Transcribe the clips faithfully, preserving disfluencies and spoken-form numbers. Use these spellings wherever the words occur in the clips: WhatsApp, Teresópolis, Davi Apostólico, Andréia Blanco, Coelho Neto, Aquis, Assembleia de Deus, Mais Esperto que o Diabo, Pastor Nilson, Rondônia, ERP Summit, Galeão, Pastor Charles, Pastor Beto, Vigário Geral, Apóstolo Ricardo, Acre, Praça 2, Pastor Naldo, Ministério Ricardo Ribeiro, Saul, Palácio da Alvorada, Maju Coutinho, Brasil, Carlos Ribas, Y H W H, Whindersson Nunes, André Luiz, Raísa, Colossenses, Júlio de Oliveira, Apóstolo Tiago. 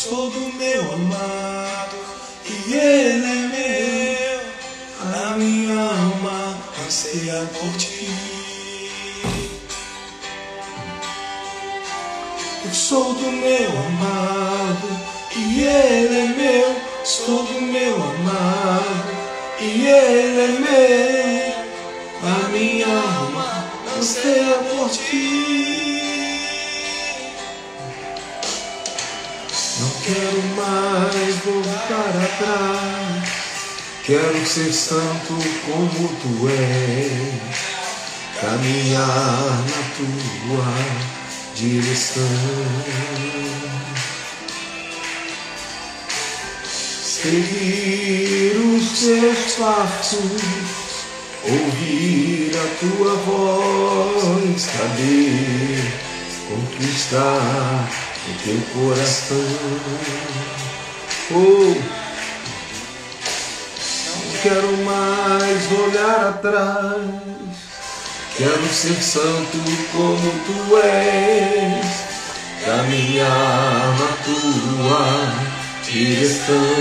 sou do meu amado e ele é meu. A minha alma anseia por ti. Eu sou do meu amado e ele é meu. Sou do meu amado e ele é meu. A minha alma anseia por ti. Não quero mais voltar atrás. Quero ser santo como tu és. Caminhar na tua direção. Seguir os teus passos, ouvir a tua voz, saber conquistar o teu coração. Oh, não quero mais olhar atrás. Quero ser santo como tu és, caminhar na tua direção.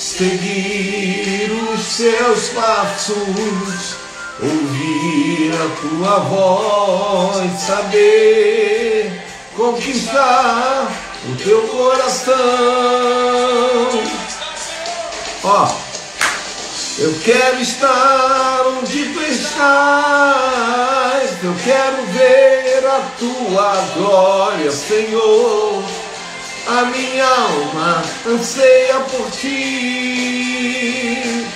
Seguir os seus passos, ouvir a tua voz, saber conquistar o teu coração. Ó, oh, eu quero estar onde tu estás. Eu quero ver a tua glória, Senhor. A minha alma anseia por ti.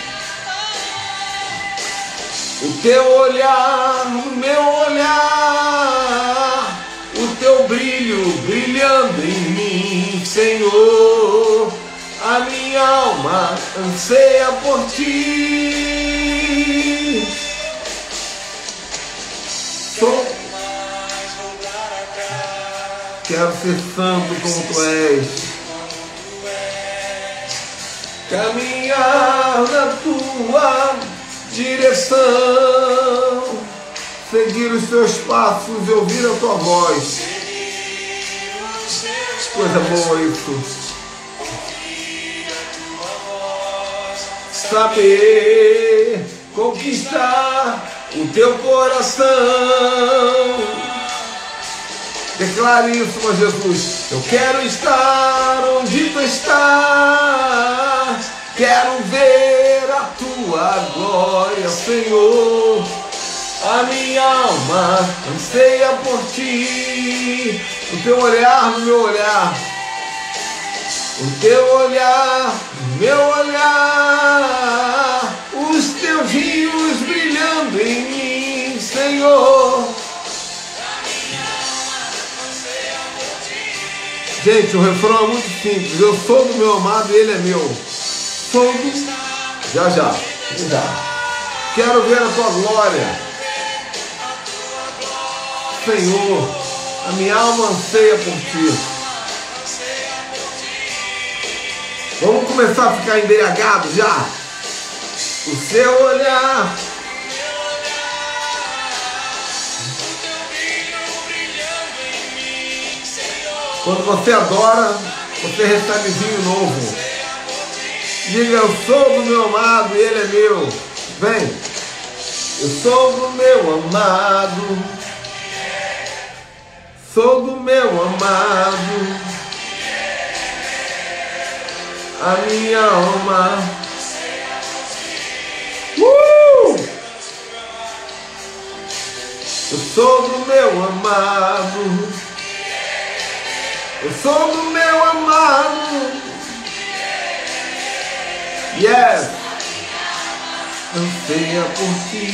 O teu olhar, o meu olhar, o teu brilho brilhando em mim, Senhor. A minha alma anseia por ti. Sou Quero ser santo como tu és, caminhar na tua direção, seguir os teus passos e ouvir a tua voz. Coisa boa isso. Saber conquistar o teu coração. Declare isso, meu Jesus. Eu quero estar onde tu estás. Quero ver a tua glória, Senhor. A minha alma anseia por ti. O teu olhar, o meu olhar. O teu olhar, o meu olhar. Os teus rios brilhando em mim, Senhor. Gente, o refrão é muito simples. Eu sou do meu amado e ele é meu. Sou do... Já, já. já. Quero ver a tua glória. Senhor, a minha alma anseia por ti. Vamos começar a ficar embriagado já. O seu olhar... Quando você adora, você recebe vinho novo. Diga, eu sou do meu amado e ele é meu. Vem. Eu sou do meu amado. Sou do meu amado. A minha alma. Uh! Eu sou do meu amado. Eu sou do meu amado. Yes. Anseia por ti.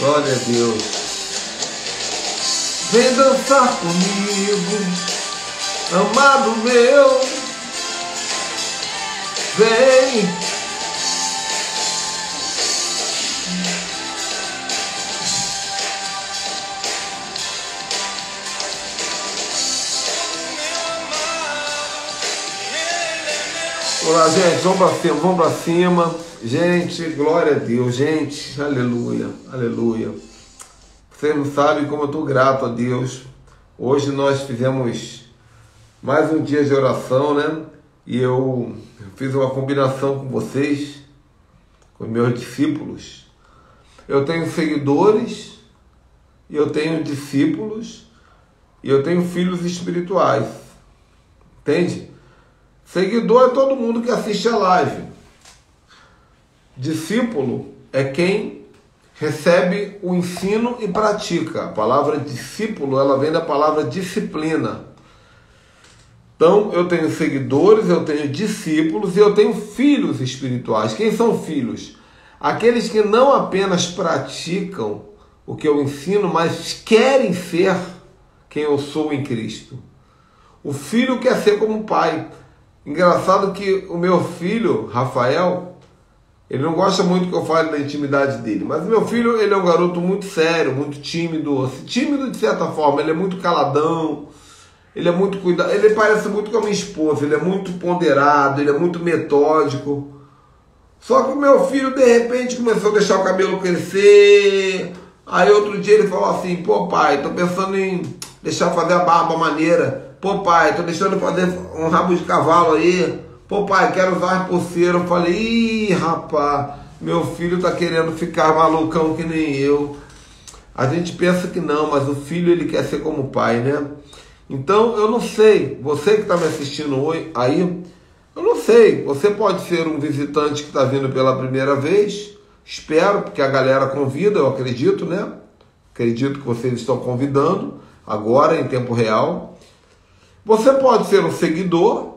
Glória a Deus. Vem dançar comigo, amado meu. Vem. Olá, gente, vamos pra cima, vamos pra cima. Gente, glória a Deus, gente. Aleluia, aleluia. Você não sabe como eu estou grato a Deus. Hoje nós fizemos mais um dia de oração, né? E eu fiz uma combinação com vocês, com meus discípulos. Eu tenho seguidores, eu tenho discípulos, e eu tenho filhos espirituais. Entende? Seguidor é todo mundo que assiste a live. Discípulo é quem recebe o ensino e pratica. A palavra discípulo, ela vem da palavra disciplina. Então, eu tenho seguidores, eu tenho discípulos e eu tenho filhos espirituais. Quem são filhos? Aqueles que não apenas praticam o que eu ensino, mas querem ser quem eu sou em Cristo. O filho quer ser como o pai. Engraçado que o meu filho, Rafael, ele não gosta muito que eu fale da intimidade dele. Mas o meu filho, ele é um garoto muito sério, muito tímido. Tímido de certa forma, ele é muito caladão. Ele é muito cuidado. Ele parece muito com a minha esposa. Ele é muito ponderado, ele é muito metódico. Só que o meu filho, de repente, começou a deixar o cabelo crescer. Aí outro dia ele falou assim: pô pai, tô pensando em deixar fazer a barba maneira. Pô pai, tô deixando fazer um rabo de cavalo aí. Pô pai, quero usar pulseira. Eu falei: ih rapaz, meu filho tá querendo ficar malucão que nem eu. A gente pensa que não, mas o filho ele quer ser como o pai, né? Então eu não sei, você que tá me assistindo hoje, aí, eu não sei, você pode ser um visitante que tá vindo pela primeira vez, espero, porque a galera convida, eu acredito, né? Acredito que vocês estão convidando, agora em tempo real. Você pode ser um seguidor.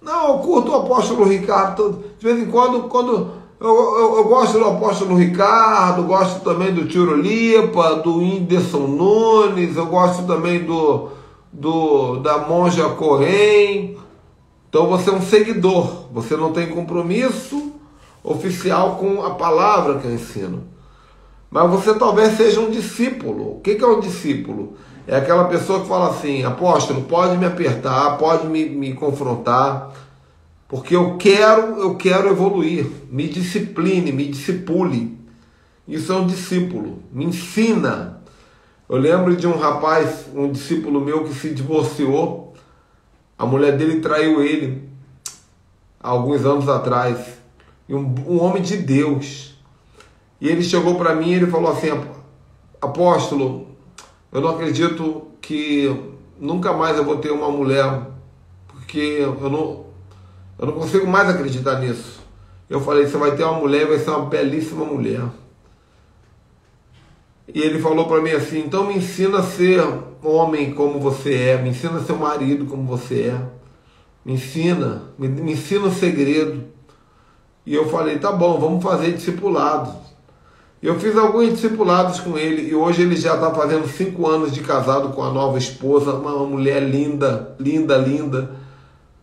Não, eu curto o Apóstolo Ricardo, de vez em quando, quando eu, eu, eu gosto do Apóstolo Ricardo, gosto também do Tiro Lipa, do Whindersson Nunes, eu gosto também do, do da Monja Correia. Então você é um seguidor, você não tem compromisso oficial com a palavra que eu ensino. Mas você talvez seja um discípulo. O que é um discípulo? É aquela pessoa que fala assim: apóstolo, pode me apertar, pode me, me confrontar, porque eu quero, eu quero evoluir, me discipline, me discipule. Isso é um discípulo, me ensina. Eu lembro de um rapaz, um discípulo meu que se divorciou, a mulher dele traiu ele, há alguns anos atrás, e um, um homem de Deus. E ele chegou para mim e ele falou assim: apóstolo, eu não acredito que nunca mais eu vou ter uma mulher, porque eu não, eu não consigo mais acreditar nisso. Eu falei: você vai ter uma mulher e vai ser uma belíssima mulher. E ele falou para mim assim: então me ensina a ser homem como você é, me ensina a ser marido como você é, me ensina, me, me ensina o segredo. E eu falei: tá bom, vamos fazer discipulado. Eu fiz alguns discipulados com ele e hoje ele já está fazendo cinco anos de casado com a nova esposa, uma mulher linda, linda, linda,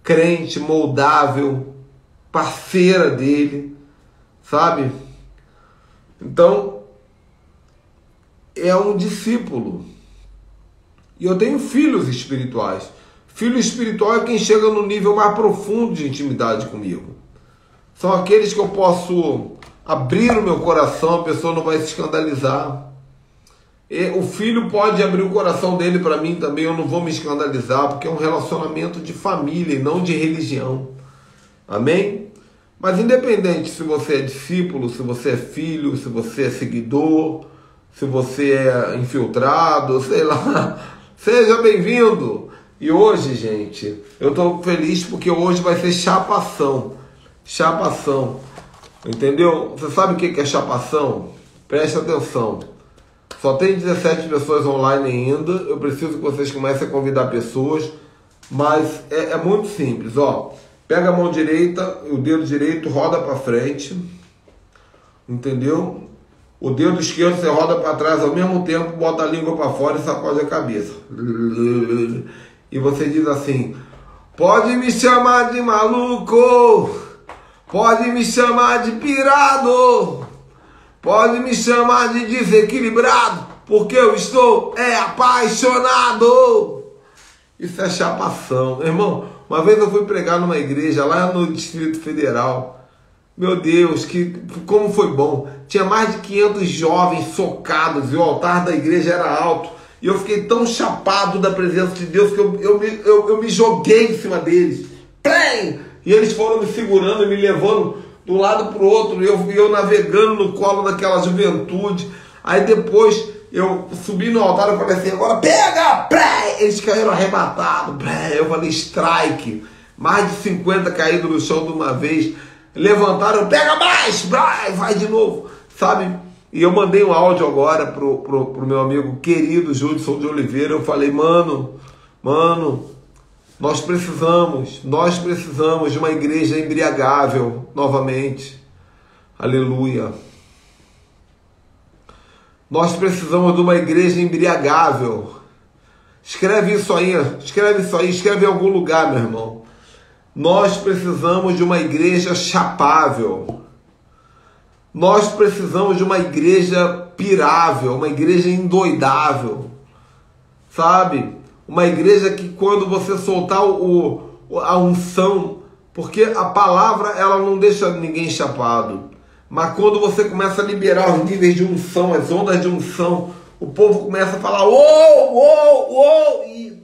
crente, moldável, parceira dele, sabe? Então, é um discípulo. E eu tenho filhos espirituais. Filho espiritual é quem chega no nível mais profundo de intimidade comigo. São aqueles que eu posso abrir o meu coração, a pessoa não vai se escandalizar. E o filho pode abrir o coração dele para mim também, eu não vou me escandalizar, porque é um relacionamento de família e não de religião. Amém? Mas independente se você é discípulo, se você é filho, se você é seguidor, se você é infiltrado, sei lá, seja bem-vindo. E hoje, gente, eu estou feliz porque hoje vai ser chapação. Chapação. Entendeu? Você sabe o que é chapação? Preste atenção. Só tem dezessete pessoas online ainda. Eu preciso que vocês comecem a convidar pessoas. Mas é, é muito simples, ó. Pega a mão direita, o dedo direito roda para frente. Entendeu? O dedo esquerdo você roda para trás ao mesmo tempo, bota a língua para fora e sacode a cabeça. E você diz assim: pode me chamar de maluco! Pode me chamar de pirado, pode me chamar de desequilibrado, porque eu estou é apaixonado. Isso é chapação. Irmão, uma vez eu fui pregar numa igreja lá no Distrito Federal, Meu Deus, que, como foi bom. Tinha mais de quinhentos jovens socados e o altar da igreja era alto. E eu fiquei tão chapado da presença de Deus que eu, eu, me, eu, eu me joguei em cima deles. Plém! E eles foram me segurando e me levando do lado para o outro. E eu, eu navegando no colo daquela juventude. Aí depois eu subi no altar e falei assim, agora pega! Plém! Eles caíram arrebatados. Plém! Eu falei strike. Mais de cinquenta caídos no chão de uma vez. Levantaram, pega mais! Plém! Vai de novo. Sabe? E eu mandei um áudio agora pro, pro, pro meu amigo querido Júlio de Oliveira. Eu falei, mano, mano, nós precisamos, nós precisamos de uma igreja embriagável novamente. Aleluia. Nós precisamos de uma igreja embriagável. Escreve isso aí, escreve isso aí, escreve em algum lugar, meu irmão. Nós precisamos de uma igreja chapável. Nós precisamos de uma igreja pirável, uma igreja endoidável, sabe? Uma igreja que quando você soltar o, o, a unção, porque a palavra ela não deixa ninguém chapado, mas quando você começa a liberar os níveis de unção, as ondas de unção, o povo começa a falar, uou, uou, uou, e,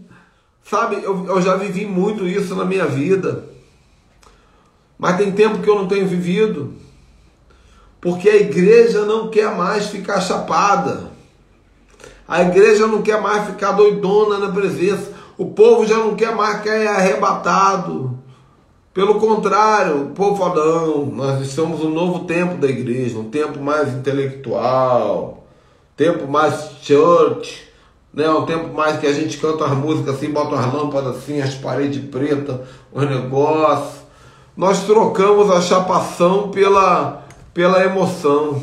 sabe? Eu, eu já vivi muito isso na minha vida, mas tem tempo que eu não tenho vivido. Porque a igreja não quer mais ficar chapada. A igreja não quer mais ficar doidona na presença. O povo já não quer mais cair arrebatado. Pelo contrário, o povo fala, não, nós estamos no novo tempo da igreja, um tempo mais intelectual, um tempo mais church, né? Um tempo mais que a gente canta as músicas assim, bota as lâmpadas assim, as paredes pretas, os negócios. Nós trocamos a chapação pela... pela emoção.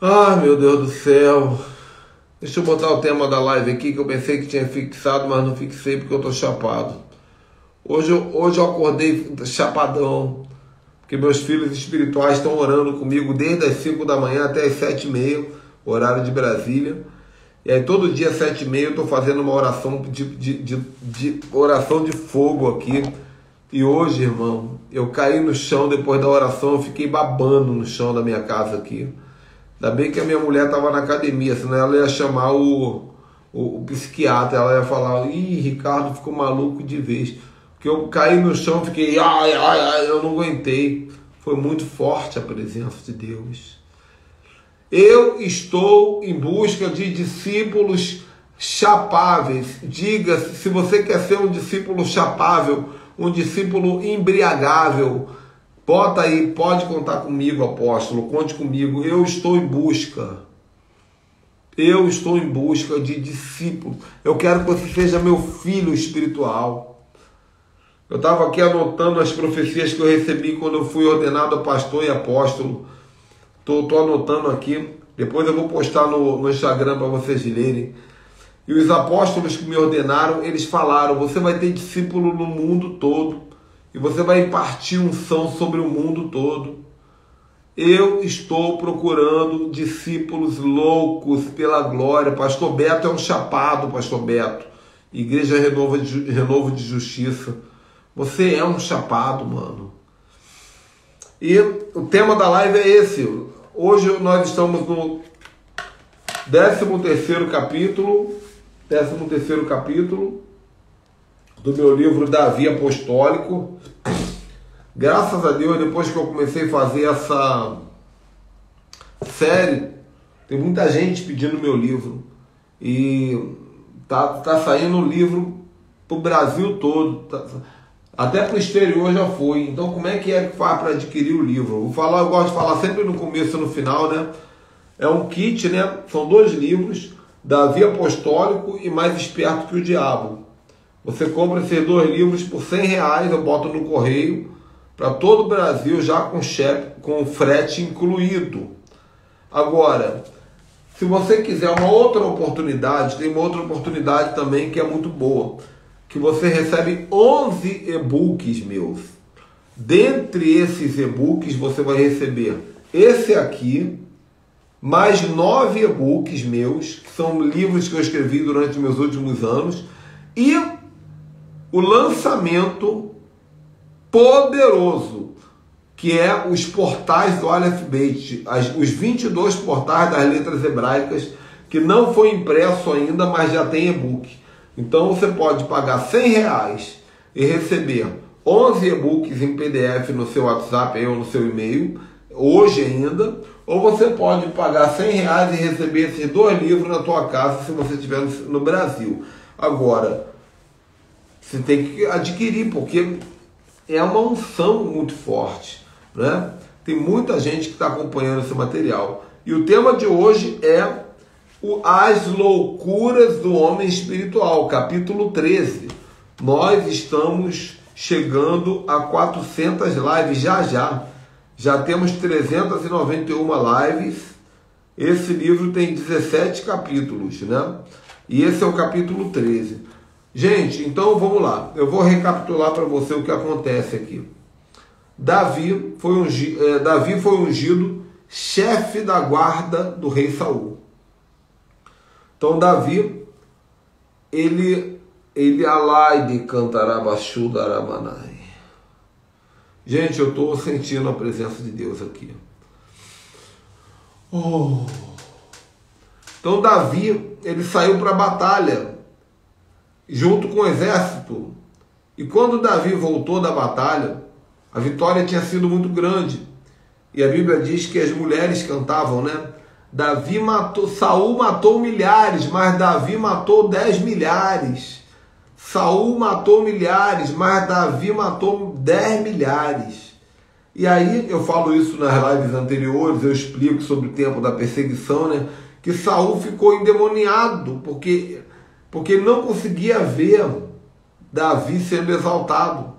Ah, meu Deus do céu. Deixa eu botar o tema da live aqui, que eu pensei que tinha fixado, mas não fixei porque eu tô chapado. Hoje eu, hoje eu acordei chapadão, porque meus filhos espirituais estão orando comigo desde as cinco da manhã até as sete e meia, horário de Brasília. E aí todo dia às sete e meia eu tô fazendo uma oração de, de, de, de oração de fogo aqui. E hoje, irmão, eu caí no chão depois da oração, eu fiquei babando no chão da minha casa aqui. Ainda bem que a minha mulher estava na academia, senão ela ia chamar o, o, o psiquiatra, ela ia falar, ih, Ricardo ficou maluco de vez. Porque eu caí no chão, fiquei, ai, ai, ai, eu não aguentei. Foi muito forte a presença de Deus. Eu estou em busca de discípulos chapáveis. Diga-se, se você quer ser um discípulo chapável, um discípulo embriagável, bota aí, pode contar comigo, apóstolo, conte comigo, eu estou em busca, eu estou em busca de discípulo, eu quero que você seja meu filho espiritual. Eu estava aqui anotando as profecias que eu recebi quando eu fui ordenado pastor e apóstolo, estou anotando aqui, depois eu vou postar no, no Instagram para vocês lerem. E os apóstolos que me ordenaram, eles falaram, você vai ter discípulo no mundo todo. E você vai impartir unção sobre o mundo todo. Eu estou procurando discípulos loucos pela glória. Pastor Beto é um chapado, pastor Beto. Igreja Renovo de, Renovo de Justiça. Você é um chapado, mano. E o tema da live é esse. Hoje nós estamos no décimo terceiro capítulo... décimo terceiro capítulo do meu livro Davi Apostólico. Graças a Deus, depois que eu comecei a fazer essa série, tem muita gente pedindo meu livro. E tá, tá saindo um livro pro Brasil todo. Tá, até pro exterior já foi. Então como é que é que faz para adquirir o livro? Vou falar, eu gosto de falar sempre no começo e no final, né? É um kit, né? São dois livros. Davi Apostólico e Mais Esperto que o Diabo. Você compra esses dois livros por cem reais, eu boto no correio, para todo o Brasil, já com chefe, com frete incluído. Agora, se você quiser uma outra oportunidade, tem uma outra oportunidade também que é muito boa, que você recebe onze e-books meus. Dentre esses e-books, você vai receber esse aqui, mais nove e-books meus, que são livros que eu escrevi durante meus últimos anos, e o lançamento poderoso que é os portais do alefabete, os vinte e dois portais das letras hebraicas, que não foi impresso ainda, mas já tem e-book. Então você pode pagar cem reais e receber onze e-books em P D F no seu WhatsApp ou no seu e-mail, hoje ainda, ou você pode pagar cem reais e receber esses dois livros na tua casa, se você estiver no Brasil. Agora, você tem que adquirir, porque é uma unção muito forte, né? Tem muita gente que está acompanhando esse material. E o tema de hoje é o As Loucuras do Homem Espiritual, capítulo treze. Nós estamos chegando a quatrocentas lives já já. Já temos trezentas e noventa e uma lives. Esse livro tem dezessete capítulos, né? E esse é o capítulo treze. Gente, então vamos lá. Eu vou recapitular para você o que acontece aqui. Davi foi ungido, é, Davi foi ungido chefe da guarda do rei Saul. Então Davi, ele ele alaide cantarabachu darabanai. Gente, eu estou sentindo a presença de Deus aqui. Oh. Então Davi, ele saiu para a batalha junto com o exército. E quando Davi voltou da batalha, a vitória tinha sido muito grande. E a Bíblia diz que as mulheres cantavam, né? Davi matou, Saul matou milhares, mas Davi matou dez milhares. Saul matou milhares, mas Davi matou dez milhares. E aí, eu falo isso nas lives anteriores, eu explico sobre o tempo da perseguição, né? Que Saul ficou endemoniado, porque, porque ele não conseguia ver Davi sendo exaltado.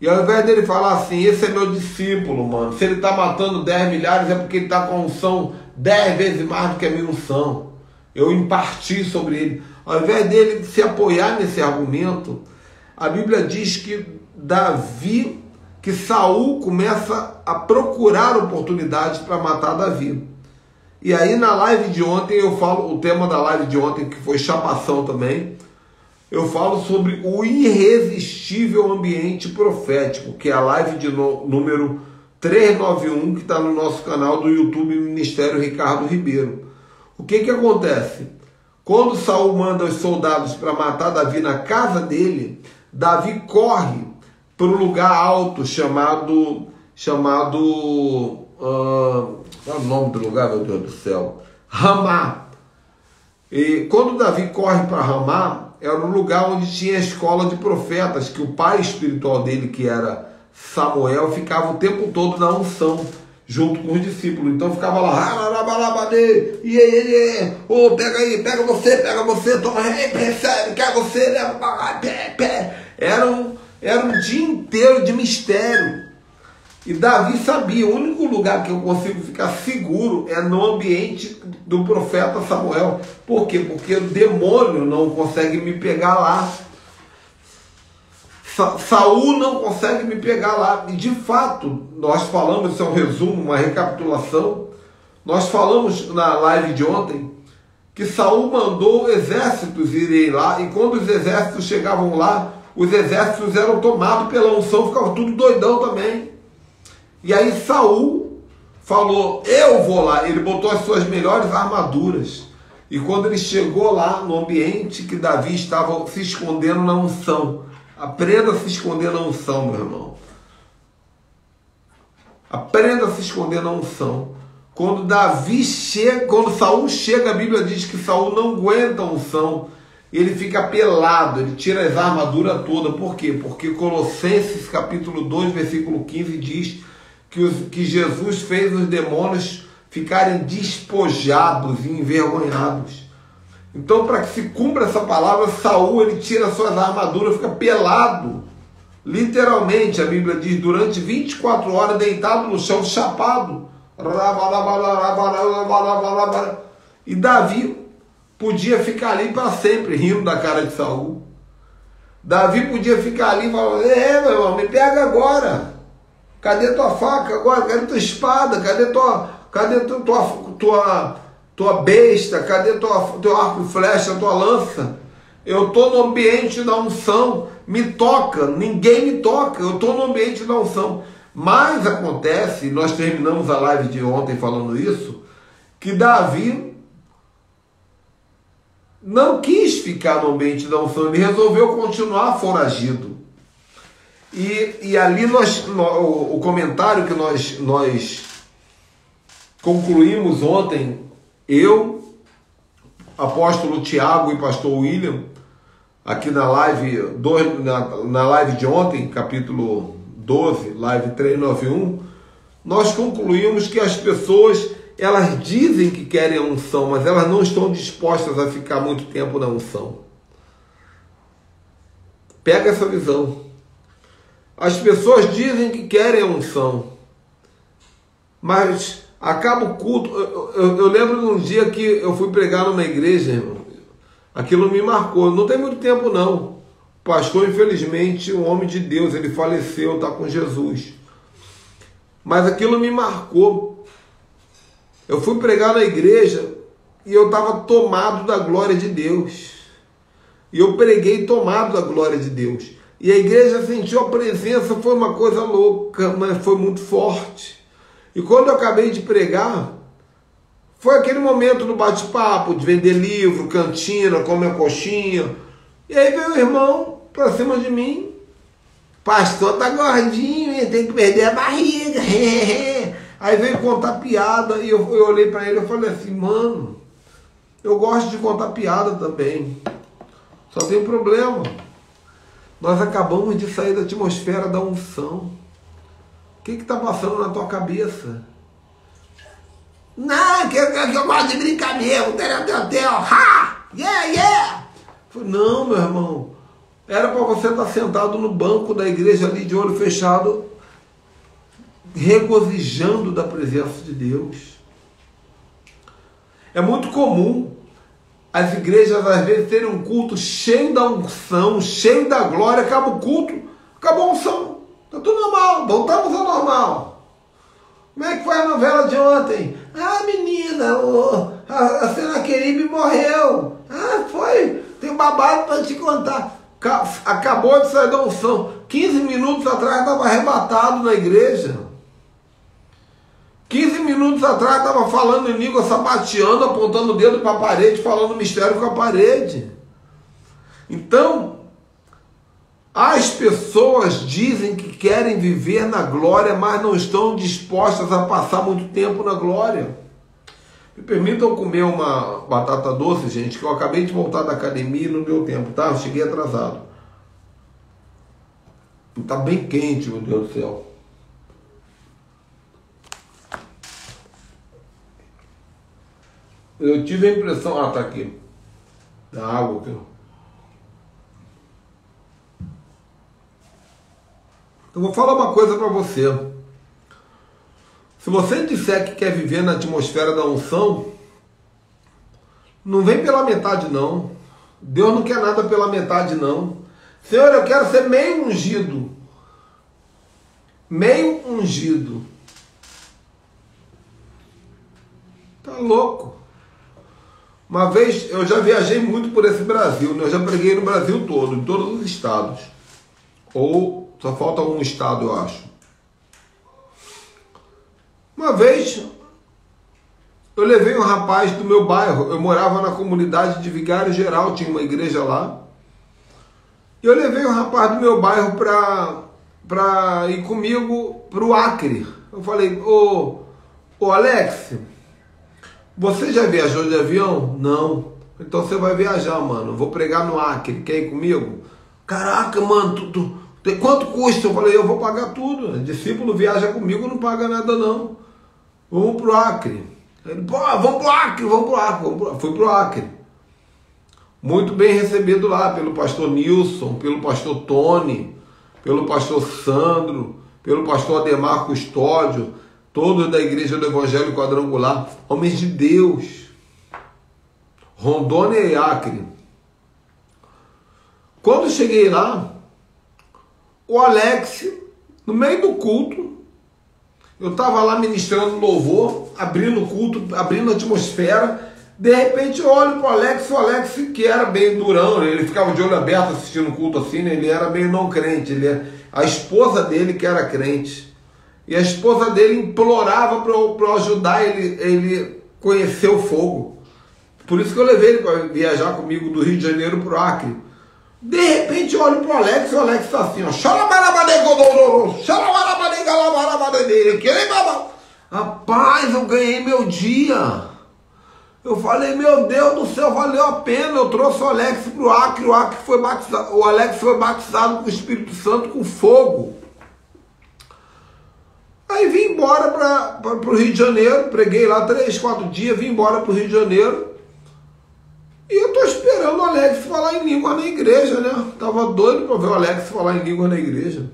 E ao invés dele falar assim, esse é meu discípulo, mano, se ele está matando dez milhares é porque ele está com unção dez vezes mais do que a minha unção. Eu imparti sobre ele. Ao invés dele se apoiar nesse argumento, a Bíblia diz que Davi, que Saul começa a procurar oportunidades para matar Davi. E aí na live de ontem, eu falo, o tema da live de ontem, que foi chapação também, eu falo sobre o irresistível ambiente profético, que é a live de no, número trezentos e noventa e um, que está no nosso canal do YouTube Ministério Ricardo Ribeiro. O que que acontece? Quando Saul manda os soldados para matar Davi na casa dele, Davi corre para um lugar alto chamado... chamado uh, qual é o nome do lugar, meu Deus do céu? Ramá. E quando Davi corre para Ramá, era um lugar onde tinha a escola de profetas, que o pai espiritual dele, que era Samuel, ficava o tempo todo na unção, junto com os discípulos. Então ficava lá, oh, pega aí, pega você, pega você, toma, recebe, quer você, leva, pé, pé. Era um, era um dia inteiro de mistério. E Davi sabia, o único lugar que eu consigo ficar seguro é no ambiente do profeta Samuel. Por quê? Porque o demônio não consegue me pegar lá. Sa- Saul não consegue me pegar lá. E de fato, nós falamos, isso é um resumo, uma recapitulação. Nós falamos na live de ontem que Saul mandou exércitos irem lá, e quando os exércitos chegavam lá, os exércitos eram tomados pela unção, ficava tudo doidão também. E aí Saul falou, eu vou lá. Ele botou as suas melhores armaduras. E quando ele chegou lá no ambiente que Davi estava se escondendo na unção. Aprenda a se esconder na unção, meu irmão. Aprenda a se esconder na unção. Quando Davi chega, quando Saul chega, a Bíblia diz que Saul não aguenta a unção. Ele fica pelado, ele tira as armaduras todas. Por quê? Porque Colossenses capítulo dois, versículo quinze diz que, os, que Jesus fez os demônios ficarem despojados e envergonhados. Então, para que se cumpra essa palavra, Saul, ele tira suas armaduras, fica pelado. Literalmente, a Bíblia diz, durante vinte e quatro horas, deitado no chão, chapado. E Davi podia ficar ali para sempre, rindo da cara de Saul. Davi podia ficar ali e falar, é, meu irmão, me pega agora. Cadê tua faca agora? Cadê tua espada? Cadê tua, cadê tua, tua, tua, tua besta? Cadê tua, teu arco e flecha, tua lança? Eu estou no ambiente da unção, me toca, ninguém me toca, eu estou no ambiente da unção. Mas acontece, nós terminamos a live de ontem falando isso, que Davi não quis ficar no ambiente da unção, ele resolveu continuar foragido. E, e ali nós, o comentário que nós, nós concluímos ontem, eu, apóstolo Tiago e pastor William, aqui na live, na, na live de ontem, capítulo doze, live trezentos e noventa e um, nós concluímos que as pessoas, elas dizem que querem a unção, mas elas não estão dispostas a ficar muito tempo na unção. Pega essa visão. As pessoas dizem que querem a unção, mas acaba o culto. Eu, eu, eu lembro de um dia que eu fui pregar numa igreja, irmão. Aquilo me marcou, não tem muito tempo não. O pastor, infelizmente, um homem de Deus, ele faleceu, está com Jesus. Mas aquilo me marcou. Eu fui pregar na igreja e eu estava tomado da glória de Deus. E eu preguei tomado da glória de Deus. E a igreja sentiu a presença, foi uma coisa louca, mas foi muito forte. E quando eu acabei de pregar, foi aquele momento do bate-papo, de vender livro, cantina, comer coxinha. E aí veio o irmão pra cima de mim. Pastor tá gordinho, tem que perder a barriga. Aí veio contar piada e eu, eu olhei pra ele e falei assim, mano, eu gosto de contar piada também. Só tem um problema. Nós acabamos de sair da atmosfera da unção. O que que tá passando na tua cabeça? Não, que eu, que eu gosto de brincar mesmo. Ha! Yeah, yeah! Falei, não, meu irmão. Era para você estar sentado no banco da igreja ali, de olho fechado, regozijando da presença de Deus. É muito comum as igrejas, às vezes, terem um culto cheio da unção, cheio da glória, acaba o culto, acabou a unção. Tá tudo normal, voltamos ao normal. Como é que foi a novela de ontem? Ah, menina, o, a, a Senaqueribe morreu. Ah, foi, tem babado para te contar. Acabou de sair da unção. quinze minutos atrás estava arrebatado na igreja. quinze minutos atrás estava falando em língua, sapateando, apontando o dedo para a parede, falando mistério com a parede. Então, as pessoas dizem que querem viver na glória, mas não estão dispostas a passar muito tempo na glória. Me permitam comer uma batata doce, gente, que eu acabei de voltar da academia e não deu tempo, tá? Eu cheguei atrasado. Tá bem quente, meu Deus do céu. Eu tive a impressão... Ah, tá aqui. Da água aqui. Eu vou falar uma coisa pra você. Se você disser que quer viver na atmosfera da unção, não vem pela metade, não. Deus não quer nada pela metade, não. Senhor, eu quero ser meio ungido. Meio ungido. Tá louco. Uma vez, eu já viajei muito por esse Brasil, né? Eu já preguei no Brasil todo, em todos os estados. Ou só falta um estado, eu acho. Uma vez, eu levei um rapaz do meu bairro, eu morava na comunidade de Vigário Geral, tinha uma igreja lá. E eu levei um rapaz do meu bairro para para ir comigo para o Acre. Eu falei, ô, ô Alex... Você já viajou de avião? Não. Então você vai viajar, mano. Eu vou pregar no Acre. Quer ir comigo? Caraca, mano. Tu, tu, tu, quanto custa? Eu falei, eu vou pagar tudo. Né? Discípulo viaja comigo, não paga nada, não. Vamos pro Acre. Ele, pô, vamos pro Acre, vamos pro Acre. Vamos pro... Fui pro Acre. Muito bem recebido lá pelo pastor Nilson, pelo pastor Tony, pelo pastor Sandro, pelo pastor Ademar Custódio, todos da Igreja do Evangelho Quadrangular, homens de Deus, Rondônia e Acre. Quando cheguei lá, o Alex, no meio do culto, eu estava lá ministrando louvor, abrindo o culto, abrindo a atmosfera, de repente eu olho para o Alex, o Alex que era bem durão, ele ficava de olho aberto assistindo o culto assim, né? Ele era meio não crente, ele era... a esposa dele que era crente, E a esposa dele implorava para eu ajudar ele, ele conhecer o fogo. Por isso que eu levei ele para viajar comigo do Rio de Janeiro para o Acre. De repente eu olho para o Alex e o Alex está assim, ó. Rapaz, eu ganhei meu dia. Eu falei, meu Deus do céu, valeu a pena. Eu trouxe o Alex para o Acre. O Acre foi batizado, o Alex foi batizado com o Espírito Santo com fogo. Aí vim embora para o Rio de Janeiro, preguei lá três, quatro dias, vim embora para o Rio de Janeiro. E eu estou esperando o Alex falar em língua na igreja, né? Tava doido para ver o Alex falar em língua na igreja.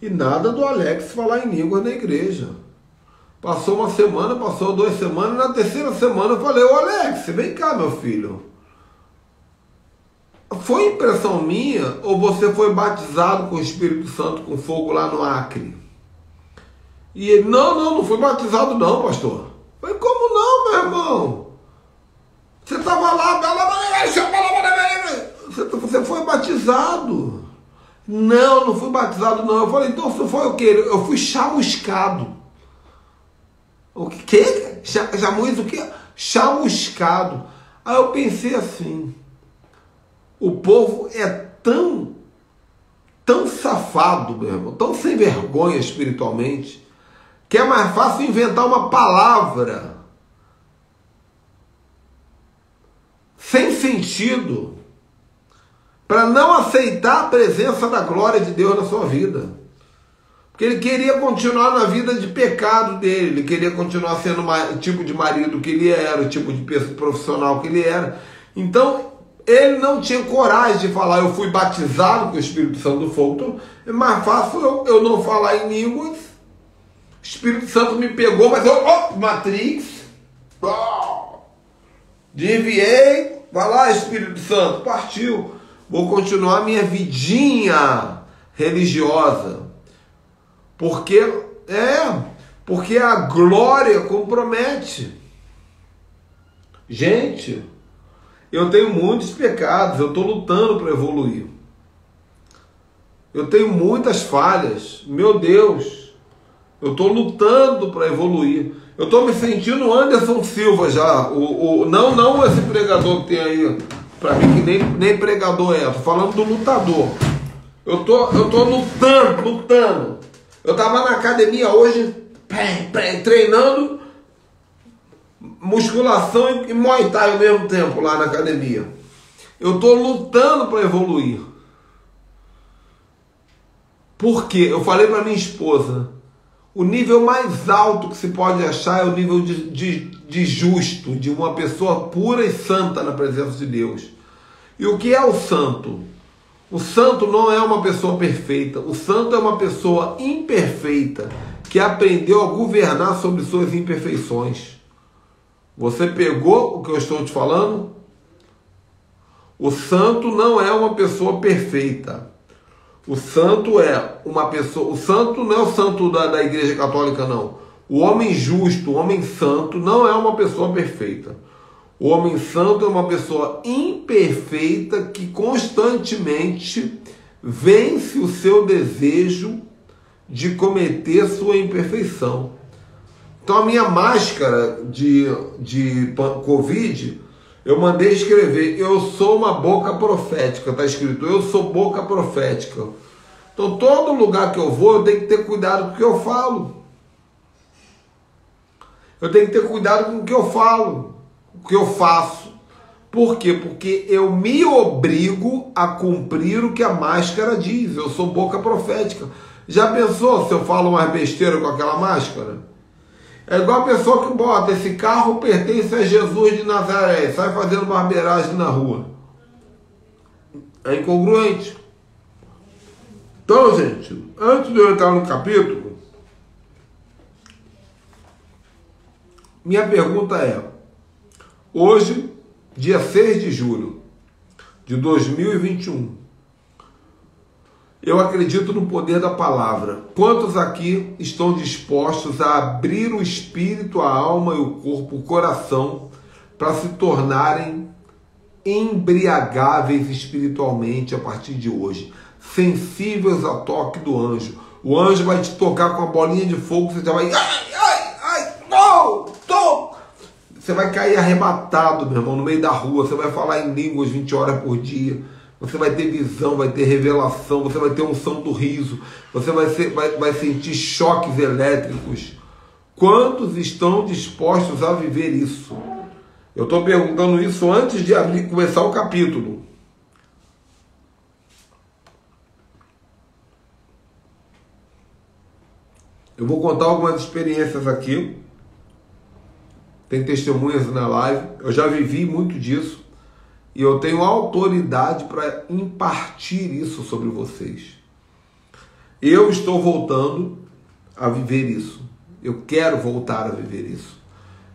E nada do Alex falar em língua na igreja. Passou uma semana, passou duas semanas, na terceira semana eu falei, ô Alex, vem cá, meu filho. Foi impressão minha ou você foi batizado com o Espírito Santo com fogo lá no Acre? E ele, não, não, não fui batizado não, pastor. Eu falei, como não, meu irmão? Você estava lá, você foi batizado. Não, não fui batizado não. Eu falei, então você foi o quê? Eu fui chamuscado. O quê? Chamuz o quê? Chamuscado. Aí eu pensei assim, o povo é tão, tão safado, meu irmão, tão sem vergonha espiritualmente, que é mais fácil inventar uma palavra sem sentido para não aceitar a presença da glória de Deus na sua vida. Porque ele queria continuar na vida de pecado dele, ele queria continuar sendo o tipo de marido que ele era, o tipo de profissional que ele era. Então, ele não tinha coragem de falar, eu fui batizado com o Espírito Santo do fogo. Então, é mais fácil eu, eu não falar em línguas. O Espírito Santo me pegou, mas eu... Oh, Matrix. Oh, desviei. Vai lá, Espírito Santo. Partiu. Vou continuar a minha vidinha religiosa. Porque... É... Porque a glória compromete. Gente... Eu tenho muitos pecados, eu estou lutando para evoluir. Eu tenho muitas falhas, meu Deus. Eu estou lutando para evoluir. Eu estou me sentindo Anderson Silva já. O, o, não, não esse pregador que tem aí, para mim que nem, nem pregador é. Estou falando do lutador. Eu tô, estou lutando, lutando. Eu estava na academia hoje, treinando... musculação e Muay Thai ao mesmo tempo lá na academia. Eu estou lutando para evoluir. Por quê? Eu falei para minha esposa, o nível mais alto que se pode achar é o nível de, de, de justo, de uma pessoa pura e santa na presença de Deus. E o que é o santo? O santo não é uma pessoa perfeita, o santo é uma pessoa imperfeita que aprendeu a governar sobre suas imperfeições. Você pegou o que eu estou te falando? O santo não é uma pessoa perfeita. O santo é uma pessoa... O santo não é o santo da, da Igreja Católica, não. O homem justo, o homem santo, não é uma pessoa perfeita. O homem santo é uma pessoa imperfeita que constantemente vence o seu desejo de cometer sua imperfeição. Então a minha máscara de, de Covid, eu mandei escrever, eu sou uma boca profética, está escrito, eu sou boca profética. Então todo lugar que eu vou, eu tenho que ter cuidado com o que eu falo. Eu tenho que ter cuidado com o que eu falo, o que eu faço. Por quê? Porque eu me obrigo a cumprir o que a máscara diz, eu sou boca profética. Já pensou se eu falo umas besteiras com aquela máscara? É igual a pessoa que bota, esse carro pertence a Jesus de Nazaré, sai fazendo barbeiragem na rua. É incongruente. Então, gente, antes de eu entrar no capítulo, minha pergunta é, hoje, dia seis de julho de dois mil e vinte e um, eu acredito no poder da palavra. Quantos aqui estão dispostos a abrir o espírito, a alma e o corpo, o coração, para se tornarem embriagáveis espiritualmente a partir de hoje, sensíveis ao toque do anjo, O anjo vai te tocar com a bolinha de fogo, você já vai... Ai, ai, ai, não, não. Você vai cair arrebatado, meu irmão, no meio da rua. Você vai falar em línguas vinte horas por dia. Você vai ter visão, vai ter revelação. Você vai ter unção do riso. Você vai, ser, vai, vai sentir choques elétricos. Quantos estão dispostos a viver isso? Eu estou perguntando isso antes de abrir, começar o capítulo. Eu vou contar algumas experiências aqui. Tem testemunhas na live. Eu já vivi muito disso. E eu tenho autoridade para impartir isso sobre vocês. Eu estou voltando a viver isso. Eu quero voltar a viver isso.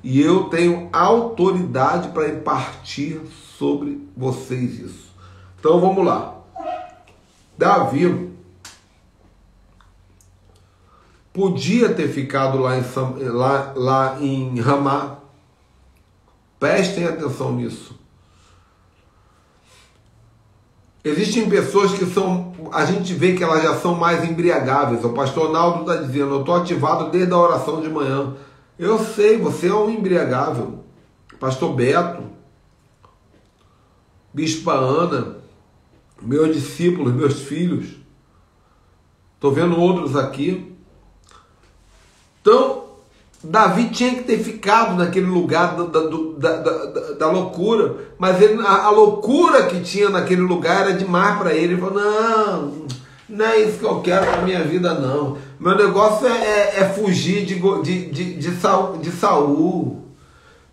E eu tenho autoridade para impartir sobre vocês isso. Então vamos lá. Davi podia ter ficado lá em, lá, lá em Ramá. Prestem atenção nisso. Existem pessoas que são... A gente vê que elas já são mais embriagáveis. O pastor Naldo está dizendo, eu estou ativado desde a oração de manhã. Eu sei, você é um embriagável. Pastor Beto, Bispa Ana, meus discípulos, meus filhos. Estou vendo outros aqui. Então, Davi tinha que ter ficado naquele lugar da, da, da, da, da loucura, mas ele, a, a loucura que tinha naquele lugar era demais para ele. Ele falou, não, não é isso que eu quero para minha vida, não. Meu negócio é, é, é fugir de, de, de, de, Saul, de Saul.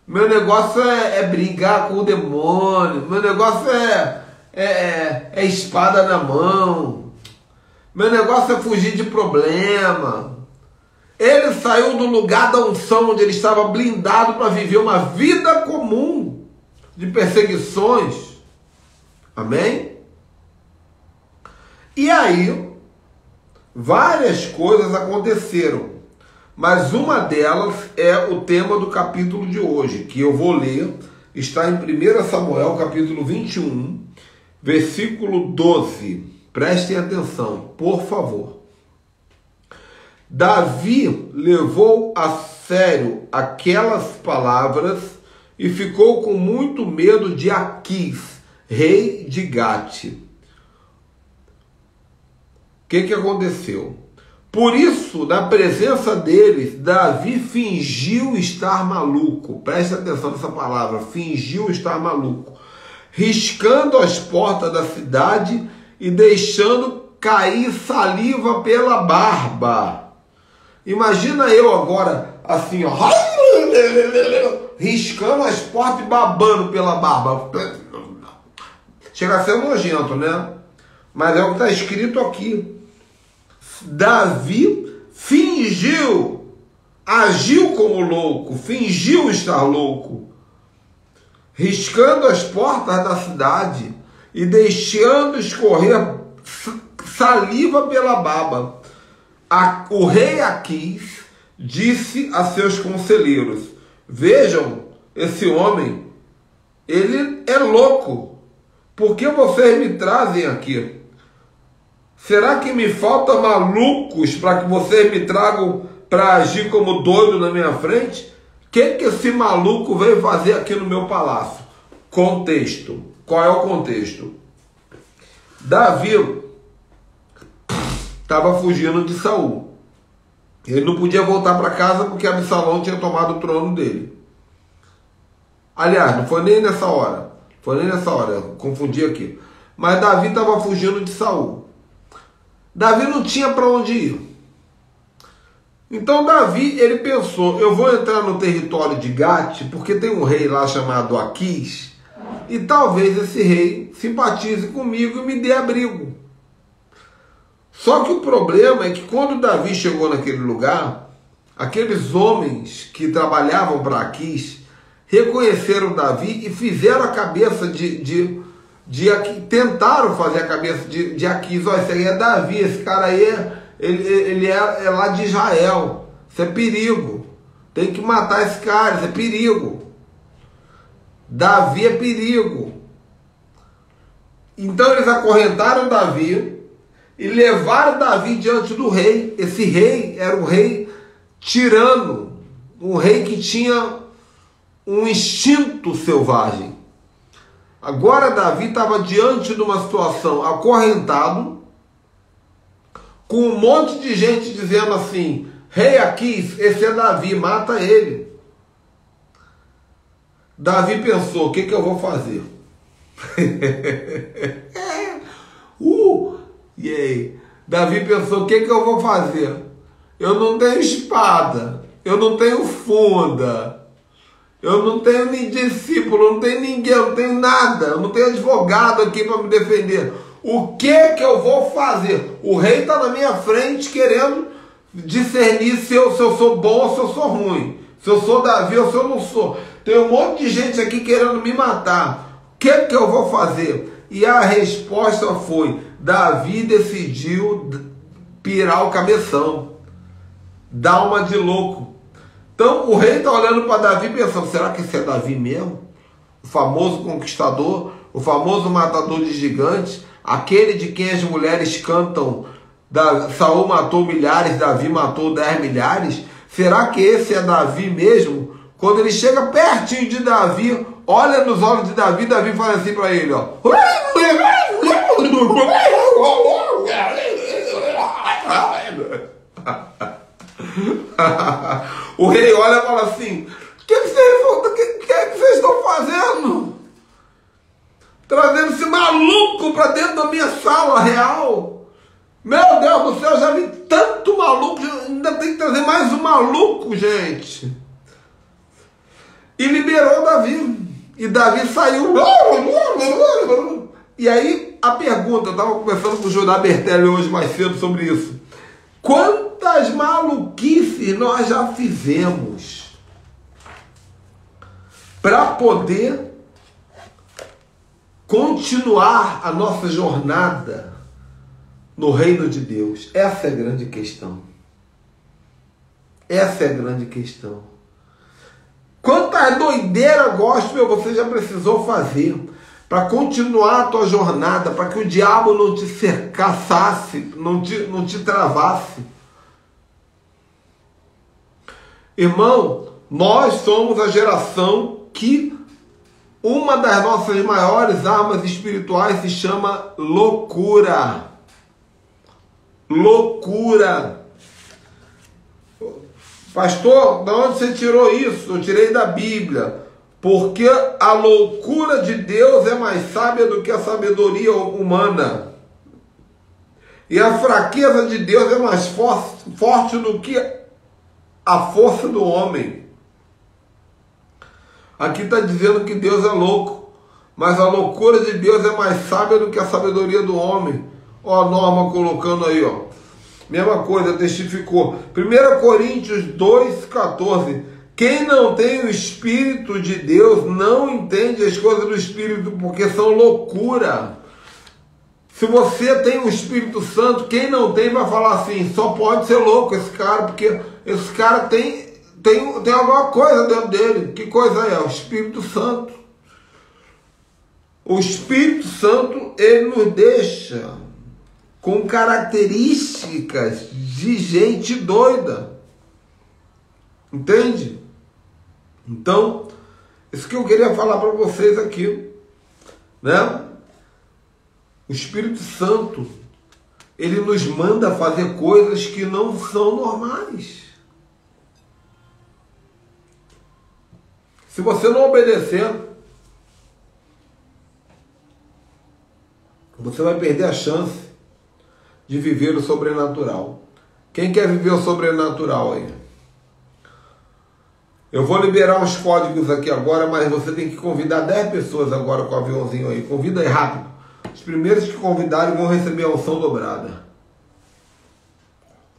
Meu negócio é, é brigar com o demônio. Meu negócio é, é, é espada na mão. Meu negócio é fugir de problema. Ele saiu do lugar da unção onde ele estava blindado para viver uma vida comum de perseguições. Amém? E aí, várias coisas aconteceram. Mas uma delas é o tema do capítulo de hoje, que eu vou ler. Está em primeiro Samuel, capítulo vinte e um, versículo doze. Prestem atenção, por favor. Davi levou a sério aquelas palavras e ficou com muito medo de Aquis, rei de Gat. O que que aconteceu? Por isso, na presença deles, Davi fingiu estar maluco. Presta atenção nessa palavra, fingiu estar maluco. Riscando as portas da cidade e deixando cair saliva pela barba. Imagina eu agora, assim, ó, riscando as portas e babando pela barba. Chega a ser nojento, né? Mas é o que está escrito aqui. Davi fingiu, agiu como louco, fingiu estar louco, riscando as portas da cidade e deixando escorrer saliva pela barba. O rei Aquis disse a seus conselheiros, vejam, esse homem, ele é louco, por que vocês me trazem aqui? Será que me falta malucos para que vocês me tragam para agir como doido na minha frente? O que que esse maluco veio fazer aqui no meu palácio? Contexto. Qual é o contexto? Davi estava fugindo de Saul. Ele não podia voltar para casa porque Absalão tinha tomado o trono dele. Aliás, não foi nem nessa hora. Foi nem nessa hora, confundi aqui. Mas Davi estava fugindo de Saul. Davi não tinha para onde ir. Então Davi, ele pensou, eu vou entrar no território de Gat, porque tem um rei lá chamado Aquis, e talvez esse rei simpatize comigo e me dê abrigo. Só que o problema é que quando Davi chegou naquele lugar, aqueles homens que trabalhavam para Aquis reconheceram Davi e fizeram a cabeça de, de, de Aquis, tentaram fazer a cabeça de, de Aquis. Olha, esse aí é Davi, esse cara aí, ele, ele é, é lá de Israel, isso é perigo, tem que matar esse cara, isso é perigo. Davi é perigo. Então eles acorrentaram Davi e levaram Davi diante do rei. Esse rei era um rei tirano, um rei que tinha um instinto selvagem. Agora Davi estava diante de uma situação, acorrentado, com um monte de gente dizendo assim: rei Aquis, esse é Davi, mata ele. Davi pensou: o que que eu vou fazer? uh, e aí? Davi pensou: o que que eu vou fazer? Eu não tenho espada, eu não tenho funda, eu não tenho nem discípulo, eu não tenho ninguém, eu não tenho nada, eu não tenho advogado aqui para me defender. O que que eu vou fazer? O rei está na minha frente querendo discernir se eu, se eu sou bom ou se eu sou ruim, se eu sou Davi ou se eu não sou. Tem um monte de gente aqui querendo me matar. O que que eu vou fazer? E a resposta foi: Davi decidiu pirar o cabeção, dar uma de louco. Então o rei está olhando para Davi pensando: será que esse é Davi mesmo? O famoso conquistador, o famoso matador de gigantes, aquele de quem as mulheres cantam: Saul matou milhares, Davi matou dez milhares. Será que esse é Davi mesmo? Quando ele chega pertinho de Davi, olha nos olhos de Davi, Davi fala assim para ele, ó: o rei olha e fala assim: o que vocês estão fazendo? Trazendo esse maluco para dentro da minha sala real? Meu Deus do céu, já vi tanto maluco, ainda tem que trazer mais um maluco, gente. E liberou Davi. E Davi saiu. E aí a pergunta, eu estava conversando com o Judá Bertelli hoje mais cedo sobre isso: quantas maluquices nós já fizemos para poder continuar a nossa jornada no reino de Deus? Essa é a grande questão. Essa é a grande questão. Quantas doideiras gospel você já precisou fazer para continuar a tua jornada, para que o diabo não te cercasse, não te, não te travasse? Irmão, nós somos a geração que uma das nossas maiores armas espirituais se chama loucura. Loucura. Pastor, de onde você tirou isso? Eu tirei da Bíblia. Porque a loucura de Deus é mais sábia do que a sabedoria humana. E a fraqueza de Deus é mais forte, forte do que a força do homem. Aqui está dizendo que Deus é louco. Mas a loucura de Deus é mais sábia do que a sabedoria do homem. Ó a Norma colocando aí, ó. Mesma coisa, testificou. primeira Coríntios dois, quatorze. Quem não tem o Espírito de Deus não entende as coisas do Espírito, porque são loucura. Se você tem o Espírito Santo, quem não tem vai falar assim: só pode ser louco esse cara, porque esse cara tem, tem, tem alguma coisa dentro dele. Que coisa é? O Espírito Santo. O Espírito Santo, ele nos deixa com características de gente doida. Entende? Então, isso que eu queria falar para vocês aqui, né? O Espírito Santo, ele nos manda fazer coisas que não são normais. Se você não obedecer, você vai perder a chance de viver o sobrenatural. Quem quer viver o sobrenatural aí? Eu vou liberar os códigos aqui agora, mas você tem que convidar dez pessoas agora com o aviãozinho aí. Convida aí rápido. Os primeiros que convidarem vão receber a unção dobrada.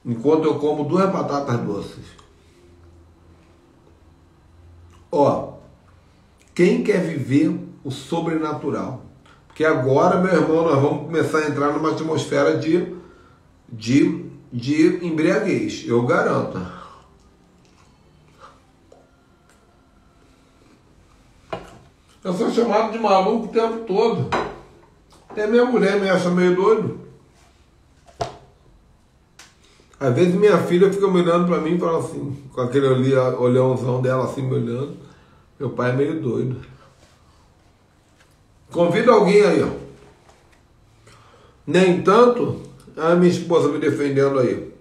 Enquanto eu como duas batatas doces. Ó, quem quer viver o sobrenatural? Porque agora, meu irmão, nós vamos começar a entrar numa atmosfera de, de, de embriaguez, eu garanto. Eu sou chamado de maluco o tempo todo. Até minha mulher me acha meio doido. Às vezes minha filha fica me olhando para mim e fala assim, com aquele olhãozão dela assim me olhando, meu pai é meio doido. Convida alguém aí, ó. Nem tanto, a minha esposa me defendendo aí.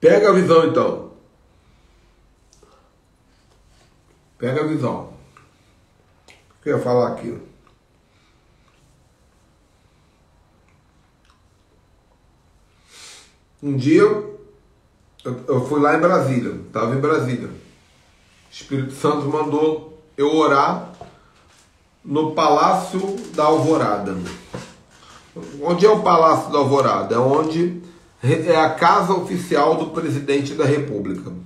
Pega a visão então. Pega a visão. O que eu ia falar aqui? Um dia eu fui lá em Brasília, estava em Brasília. O Espírito Santo mandou eu orar no Palácio da Alvorada. Onde é o Palácio da Alvorada? É onde é a casa oficial do presidente da República. O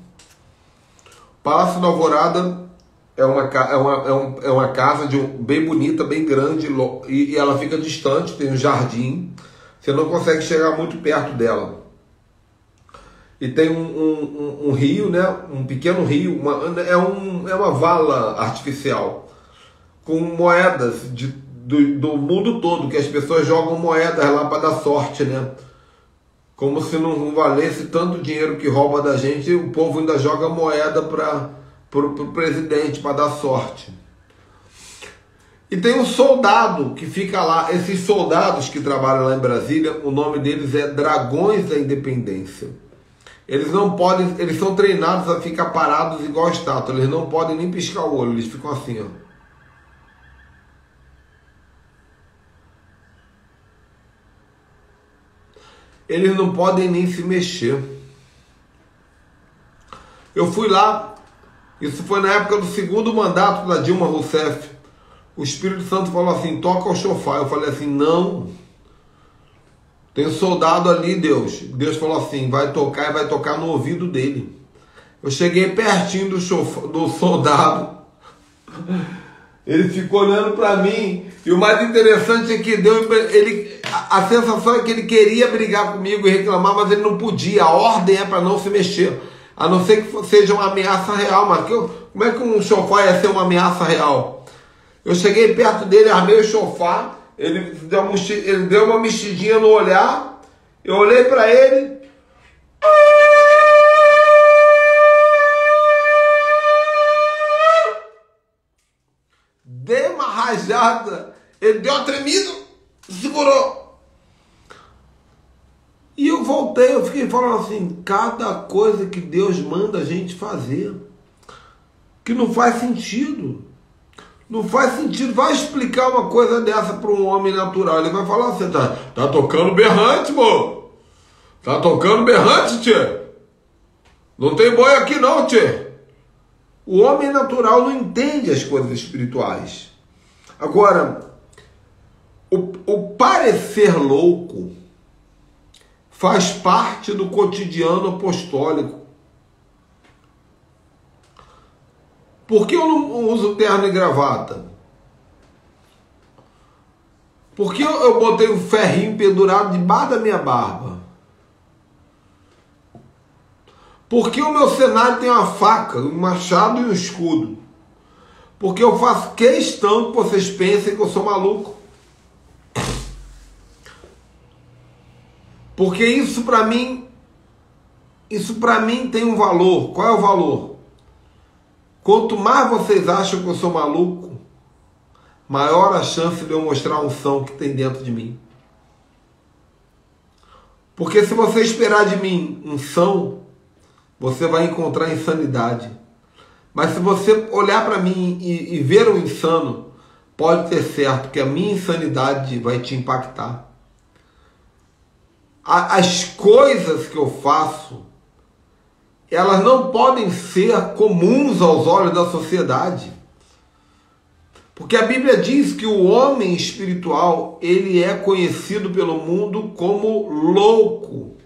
Palácio da Alvorada é uma, é uma, é uma casa de um, bem bonita, bem grande, e, e ela fica distante, tem um jardim. Você não consegue chegar muito perto dela. E tem um, um, um, um rio, né? Um pequeno rio, uma, é, um, é uma vala artificial com moedas de, do, do mundo todo, que as pessoas jogam moedas lá para dar sorte, né? Como se não valesse tanto dinheiro que rouba da gente, o povo ainda joga moeda para o presidente, para dar sorte. E tem um soldado que fica lá, esses soldados que trabalham lá em Brasília, o nome deles é Dragões da Independência. Eles não podem, eles são treinados a ficar parados igual a estátua, eles não podem nem piscar o olho, eles ficam assim, ó. Eles não podem nem se mexer. Eu fui lá, isso foi na época do segundo mandato da Dilma Rousseff. O Espírito Santo falou assim, toca o chofar. Eu falei assim, não. Tem um soldado ali, Deus. Deus falou assim, vai tocar e vai tocar no ouvido dele. Eu cheguei pertinho do, chof... do soldado. Ele ficou olhando para mim. E o mais interessante é que Deus... Ele... A sensação é que ele queria brigar comigo e reclamar, mas ele não podia. A ordem é para não se mexer. A não ser que seja uma ameaça real. Mas que eu... como é que um chofar ia ser uma ameaça real? Eu cheguei perto dele, armei o chofar. Ele deu, um, ele deu uma mexidinha no olhar, eu olhei para ele. Dei uma rajada, ele deu uma tremida, segurou. E eu voltei, eu fiquei falando assim, cada coisa que Deus manda a gente fazer, que não faz sentido. Não faz sentido, vai explicar uma coisa dessa para um homem natural. Ele vai falar assim, tá, tá tocando berrante, mo. Tá tocando berrante, tchê. Não tem boi aqui não, tchê. O homem natural não entende as coisas espirituais. Agora, o, o parecer louco faz parte do cotidiano apostólico. Por que eu não uso terno e gravata? Por que eu, eu botei um ferrinho pendurado debaixo da minha barba? Por que o meu cenário tem uma faca, um machado e um escudo? Porque eu faço questão que vocês pensem que eu sou maluco. Porque isso para mim, isso para mim tem um valor. Qual é o valor? Quanto mais vocês acham que eu sou maluco, maior a chance de eu mostrar a unção que tem dentro de mim. Porque se você esperar de mim unção, você vai encontrar insanidade. Mas se você olhar para mim e, e ver o insano, pode ter certo que a minha insanidade vai te impactar. A, as coisas que eu faço, elas não podem ser comuns aos olhos da sociedade. Porque a Bíblia diz que o homem espiritual, ele é conhecido pelo mundo como louco.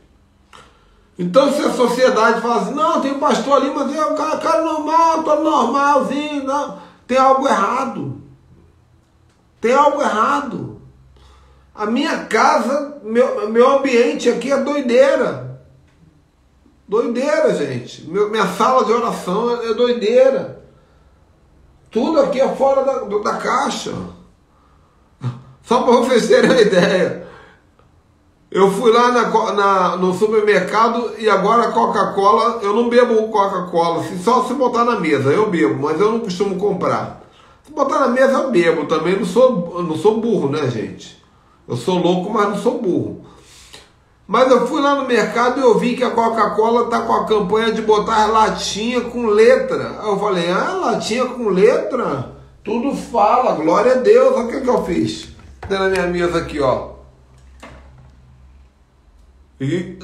Então se a sociedade fala assim, não, tem um pastor ali, mas é um cara, cara normal, tá normalzinho, não. Tem algo errado. Tem algo errado. A minha casa, meu, meu ambiente aqui é doideira. Doideira, gente. Minha sala de oração é doideira. Tudo aqui é fora da, da caixa. Só para vocês terem uma ideia. Eu fui lá na, na, no supermercado e agora Coca-Cola, eu não bebo Coca-Cola, assim, só se botar na mesa, eu bebo, mas eu não costumo comprar. Se botar na mesa, eu bebo também, não sou, não sou burro, né, gente? Eu sou louco, mas não sou burro. Mas eu fui lá no mercado e eu vi que a Coca-Cola tá com a campanha de botar latinha com letra. Aí eu falei, ah, latinha com letra? Tudo fala, glória a Deus. Olha o que, que eu fiz. Tem na minha mesa aqui, ó. Y,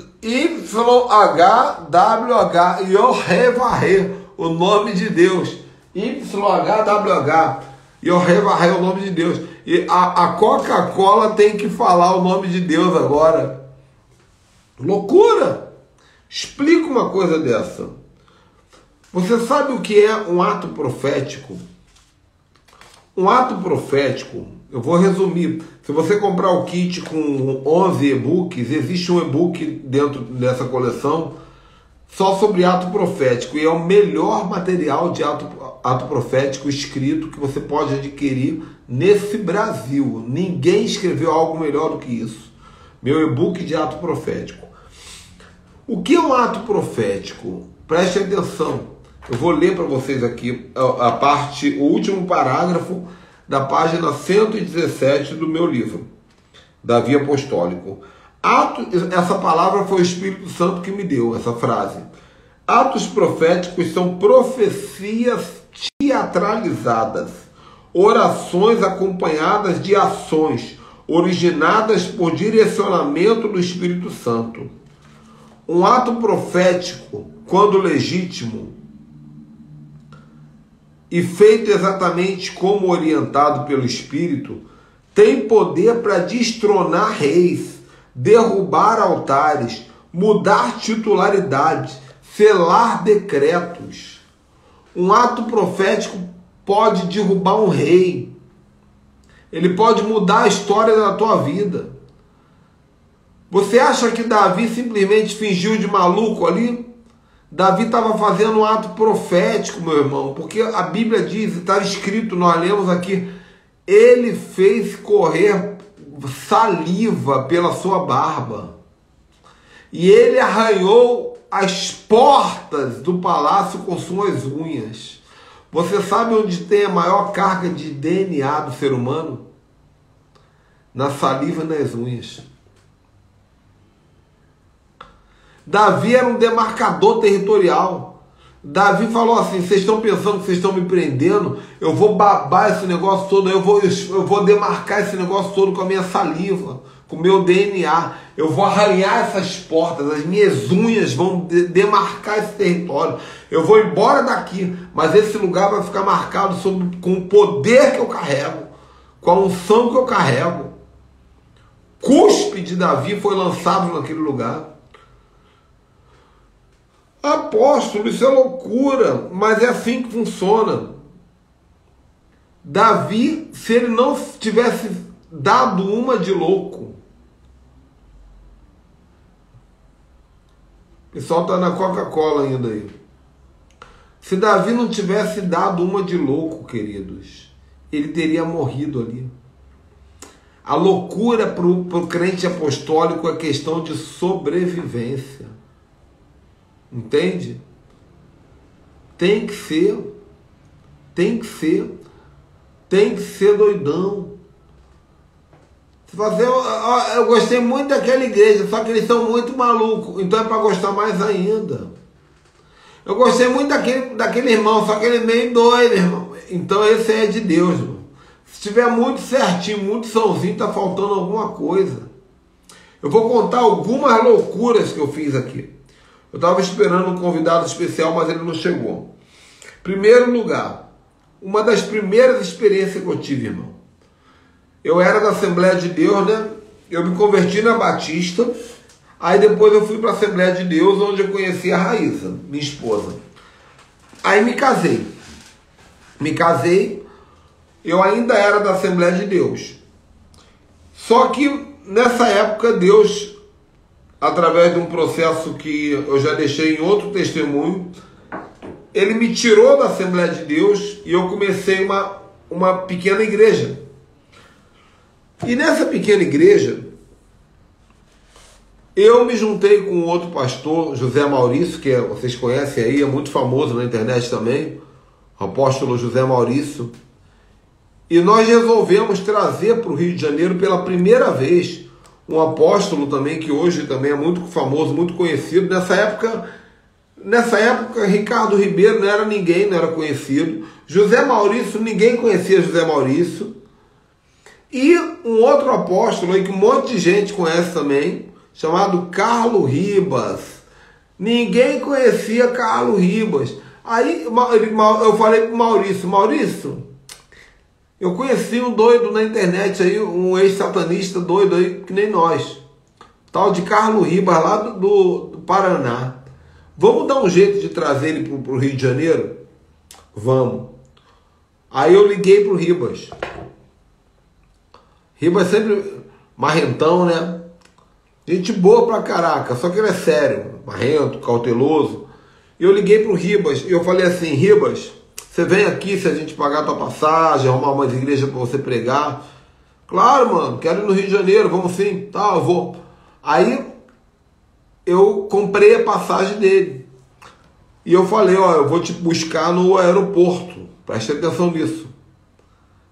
H W H. E eu revarrei o nome de Deus. Y, H W H. E eu revarrei o nome de Deus. E a, a Coca-Cola tem que falar o nome de Deus agora. Loucura! Explica uma coisa dessa. Você sabe o que é um ato profético? Um ato profético, eu vou resumir. Se você comprar o kit com onze e-books, existe um e-book dentro dessa coleção só sobre ato profético. E é o melhor material de ato, ato profético escrito que você pode adquirir nesse Brasil. Ninguém escreveu algo melhor do que isso. Meu e-book de ato profético. O que é um ato profético? Preste atenção. Eu vou ler para vocês aqui a parte, o último parágrafo da página cento e dezessete do meu livro, Davi Apostólico. Ato, essa palavra foi o Espírito Santo que me deu, essa frase. Atos proféticos são profecias teatralizadas, orações acompanhadas de ações, originadas por direcionamento do Espírito Santo. Um ato profético, quando legítimo, e feito exatamente como orientado pelo Espírito, tem poder para destronar reis, derrubar altares, mudar titularidades, selar decretos. Um ato profético pode derrubar um rei, ele pode mudar a história da tua vida. Você acha que Davi simplesmente fingiu de maluco ali? Davi estava fazendo um ato profético, meu irmão, porque a Bíblia diz, está escrito, nós lemos aqui, ele fez correr saliva pela sua barba, e ele arranhou as portas do palácio com suas unhas. Você sabe onde tem a maior carga de D N A do ser humano? Na saliva e nas unhas. Davi era um demarcador territorial. Davi falou assim, vocês estão pensando que vocês estão me prendendo? Eu vou babar esse negócio todo, eu vou, eu vou demarcar esse negócio todo com a minha saliva, com o meu D N A. Eu vou arranhar essas portas, as minhas unhas vão de demarcar esse território. Eu vou embora daqui, mas esse lugar vai ficar marcado sobre, com o poder que eu carrego, com a unção que eu carrego. Cuspe de Davi foi lançado naquele lugar. Apóstolo, isso é loucura, mas é assim que funciona. Davi, se ele não tivesse dado uma de louco... O pessoal tá na Coca-Cola ainda aí. Se Davi não tivesse dado uma de louco, queridos, ele teria morrido ali. A loucura para o crente apostólico é questão de sobrevivência. Entende? Tem que ser, tem que ser, tem que ser doidão. Você fala assim, eu, eu gostei muito daquela igreja, só que eles são muito malucos, então é para gostar mais ainda. Eu gostei muito daquele, daquele irmão, só que ele é meio doido, irmão. Então esse é de Deus, irmão. Se tiver muito certinho, muito sãozinho, tá faltando alguma coisa. Eu vou contar algumas loucuras que eu fiz aqui. Eu estava esperando um convidado especial, mas ele não chegou. Primeiro lugar, uma das primeiras experiências que eu tive, irmão. Eu era da Assembleia de Deus, né? Eu me converti na Batista. Aí depois eu fui para a Assembleia de Deus, onde eu conheci a Raísa, minha esposa. Aí me casei. Me casei, eu ainda era da Assembleia de Deus. Só que nessa época Deus, através de um processo que eu já deixei em outro testemunho, ele me tirou da Assembleia de Deus e eu comecei uma, uma pequena igreja. E nessa pequena igreja, Eu me juntei com outro pastor, José Maurício, que é, vocês conhecem aí, é muito famoso na internet também, o apóstolo José Maurício, e nós resolvemos trazer para o Rio de Janeiro pela primeira vez um apóstolo também, que hoje também é muito famoso, muito conhecido. Nessa época, nessa época Ricardo Ribeiro não era ninguém, não era conhecido. José Maurício, ninguém conhecia José Maurício. E um outro apóstolo aí que um monte de gente conhece também, chamado Carlos Ribas. Ninguém conhecia Carlos Ribas. Aí eu falei pro Maurício, Maurício, eu conheci um doido na internet aí, um ex-satanista doido aí, que nem nós, tal de Carlos Ribas lá do, do, do Paraná. Vamos dar um jeito de trazer ele pro, pro Rio de Janeiro? Vamos. Aí eu liguei pro Ribas. Ribas sempre marrentão, né? Gente boa pra caraca, só que ele é sério, marrento, cauteloso. E eu liguei pro Ribas e eu falei assim, Ribas, você vem aqui se a gente pagar a tua passagem, arrumar umas igrejas pra você pregar? Claro, mano, quero ir no Rio de Janeiro, vamos sim, tá, eu vou. Aí eu comprei a passagem dele. E eu falei, ó, eu vou te buscar no aeroporto, preste atenção nisso.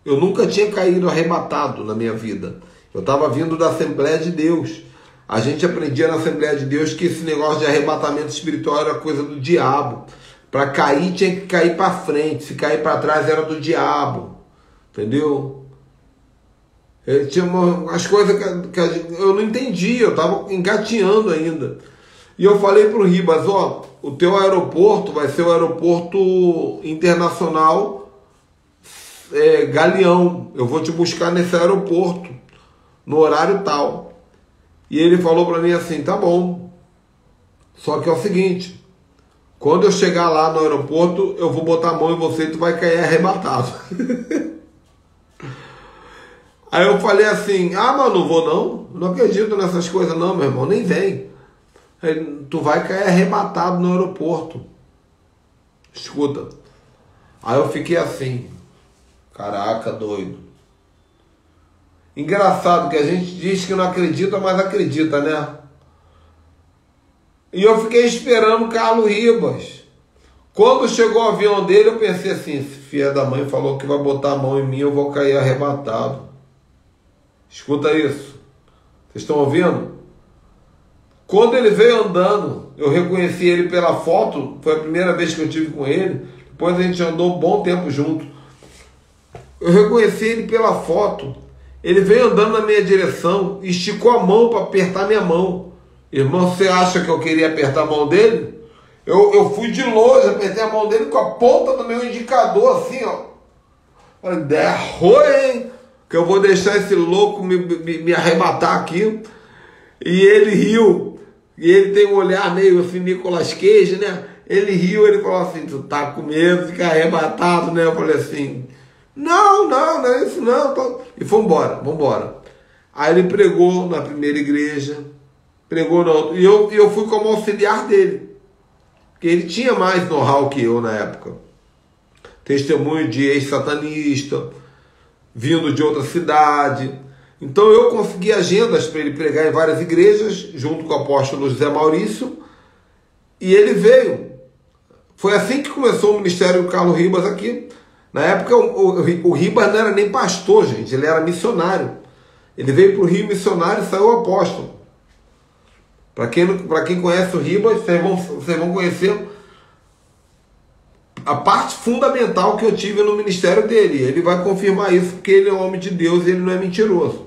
Eu nunca tinha caído arrebatado na minha vida. Eu tava vindo da Assembleia de Deus. A gente aprendia na Assembleia de Deus que esse negócio de arrebatamento espiritual era coisa do diabo. Para cair, tinha que cair para frente. Se cair para trás, era do diabo. Entendeu? Ele tinha uma, as coisas que, que a gente, eu não entendia. Eu estava engatinhando ainda. E eu falei para o Ribas, ó, o teu aeroporto vai ser o aeroporto internacional é, Galeão. Eu vou te buscar nesse aeroporto, no horário tal. E ele falou para mim assim, tá bom, só que é o seguinte, quando eu chegar lá no aeroporto, eu vou botar a mão em você e tu vai cair arrebatado. Aí eu falei assim, ah, mas não vou não, não acredito nessas coisas não, meu irmão, nem vem. Aí, tu vai cair arrebatado no aeroporto. Escuta. Aí eu fiquei assim, caraca, doido. Engraçado que a gente diz que não acredita, mas acredita, né? E eu fiquei esperando o Carlos Ribas. Quando chegou o avião dele, eu pensei assim, esse filho da mãe falou que vai botar a mão em mim, eu vou cair arrebatado. Escuta isso. Vocês estão ouvindo? Quando ele veio andando, eu reconheci ele pela foto, foi a primeira vez que eu tive com ele, depois a gente andou um bom tempo junto. Eu reconheci ele pela foto. Ele veio andando na minha direção, esticou a mão para apertar minha mão. Irmão, você acha que eu queria apertar a mão dele? Eu, eu fui de longe, apertei a mão dele com a ponta do meu indicador, assim, ó. Falei, é ruim, hein? Que eu vou deixar esse louco me, me, me arrebatar aqui. E ele riu. E ele tem um olhar meio assim, Nicolas Cage, né? Ele riu, ele falou assim, tu tá com medo de ficar arrebatado, né? Eu falei assim... Não, não, não é isso não. Tô... E foi embora, vamos embora. Aí ele pregou na primeira igreja, pregou na outra. E eu, eu fui como auxiliar dele. Porque ele tinha mais know-how que eu na época. Testemunho de ex-satanista, vindo de outra cidade. Então eu consegui agendas para ele pregar em várias igrejas, junto com o apóstolo José Maurício. E ele veio. Foi assim que começou o ministério do Carlos Ribas aqui. Na época o, o, o Ribas não era nem pastor, gente, ele era missionário. Ele veio para o Rio missionário e saiu apóstolo. Para quem, para quem conhece o Ribas, vocês vão, vocês vão conhecer a parte fundamental que eu tive no ministério dele. Ele vai confirmar isso porque ele é um homem de Deus e ele não é mentiroso.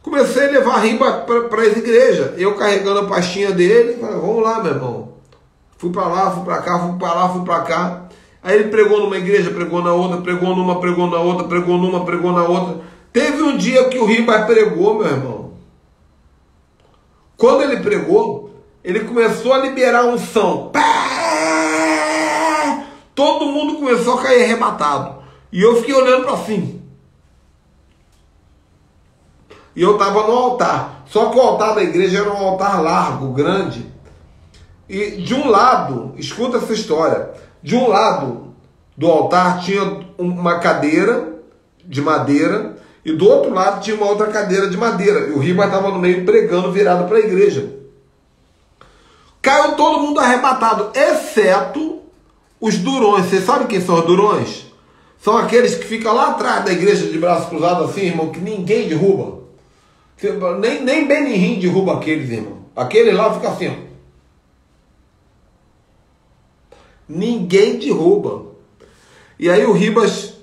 Comecei a levar Ribas para as igrejas, eu carregando a pastinha dele, falei, vamos lá, meu irmão. Fui para lá, fui para cá, fui para lá, fui para cá. Aí ele pregou numa igreja, pregou na outra, pregou numa, pregou na outra, pregou numa, pregou na outra. Teve um dia que o Ribas pregou, meu irmão. Quando ele pregou, ele começou a liberar unção. Pá! Todo mundo começou a cair arrebatado. E eu fiquei olhando para cima. E eu estava no altar. Só que o altar da igreja era um altar largo, grande. E de um lado, escuta essa história... De um lado do altar tinha uma cadeira de madeira E do outro lado tinha uma outra cadeira de madeira. E o Ribas estava no meio pregando, virado para a igreja. Caiu todo mundo arrebatado, exceto os durões. Vocês sabem quem são os durões? São aqueles que ficam lá atrás da igreja de braço cruzado assim, irmão, que ninguém derruba. Nem, nem Benihim derruba aqueles, irmão. Aquele lá fica assim, ó. Ninguém derruba. E aí o Ribas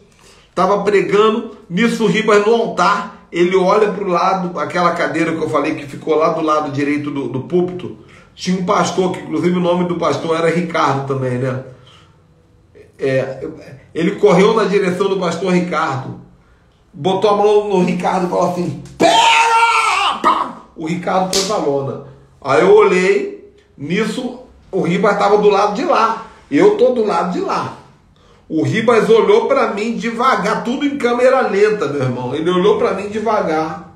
estava pregando, nisso o Ribas no altar, ele olha para o lado, aquela cadeira que eu falei que ficou lá do lado direito do, do púlpito, tinha um pastor, que inclusive o nome do pastor era Ricardo também, né? É, ele correu na direção do pastor Ricardo, botou a mão no Ricardo e falou assim, pega! O Ricardo foi pra lona. Aí eu olhei, nisso o Ribas estava do lado de lá, eu tô do lado de lá. O Ribas olhou para mim devagar, tudo em câmera lenta, meu irmão. Ele olhou para mim devagar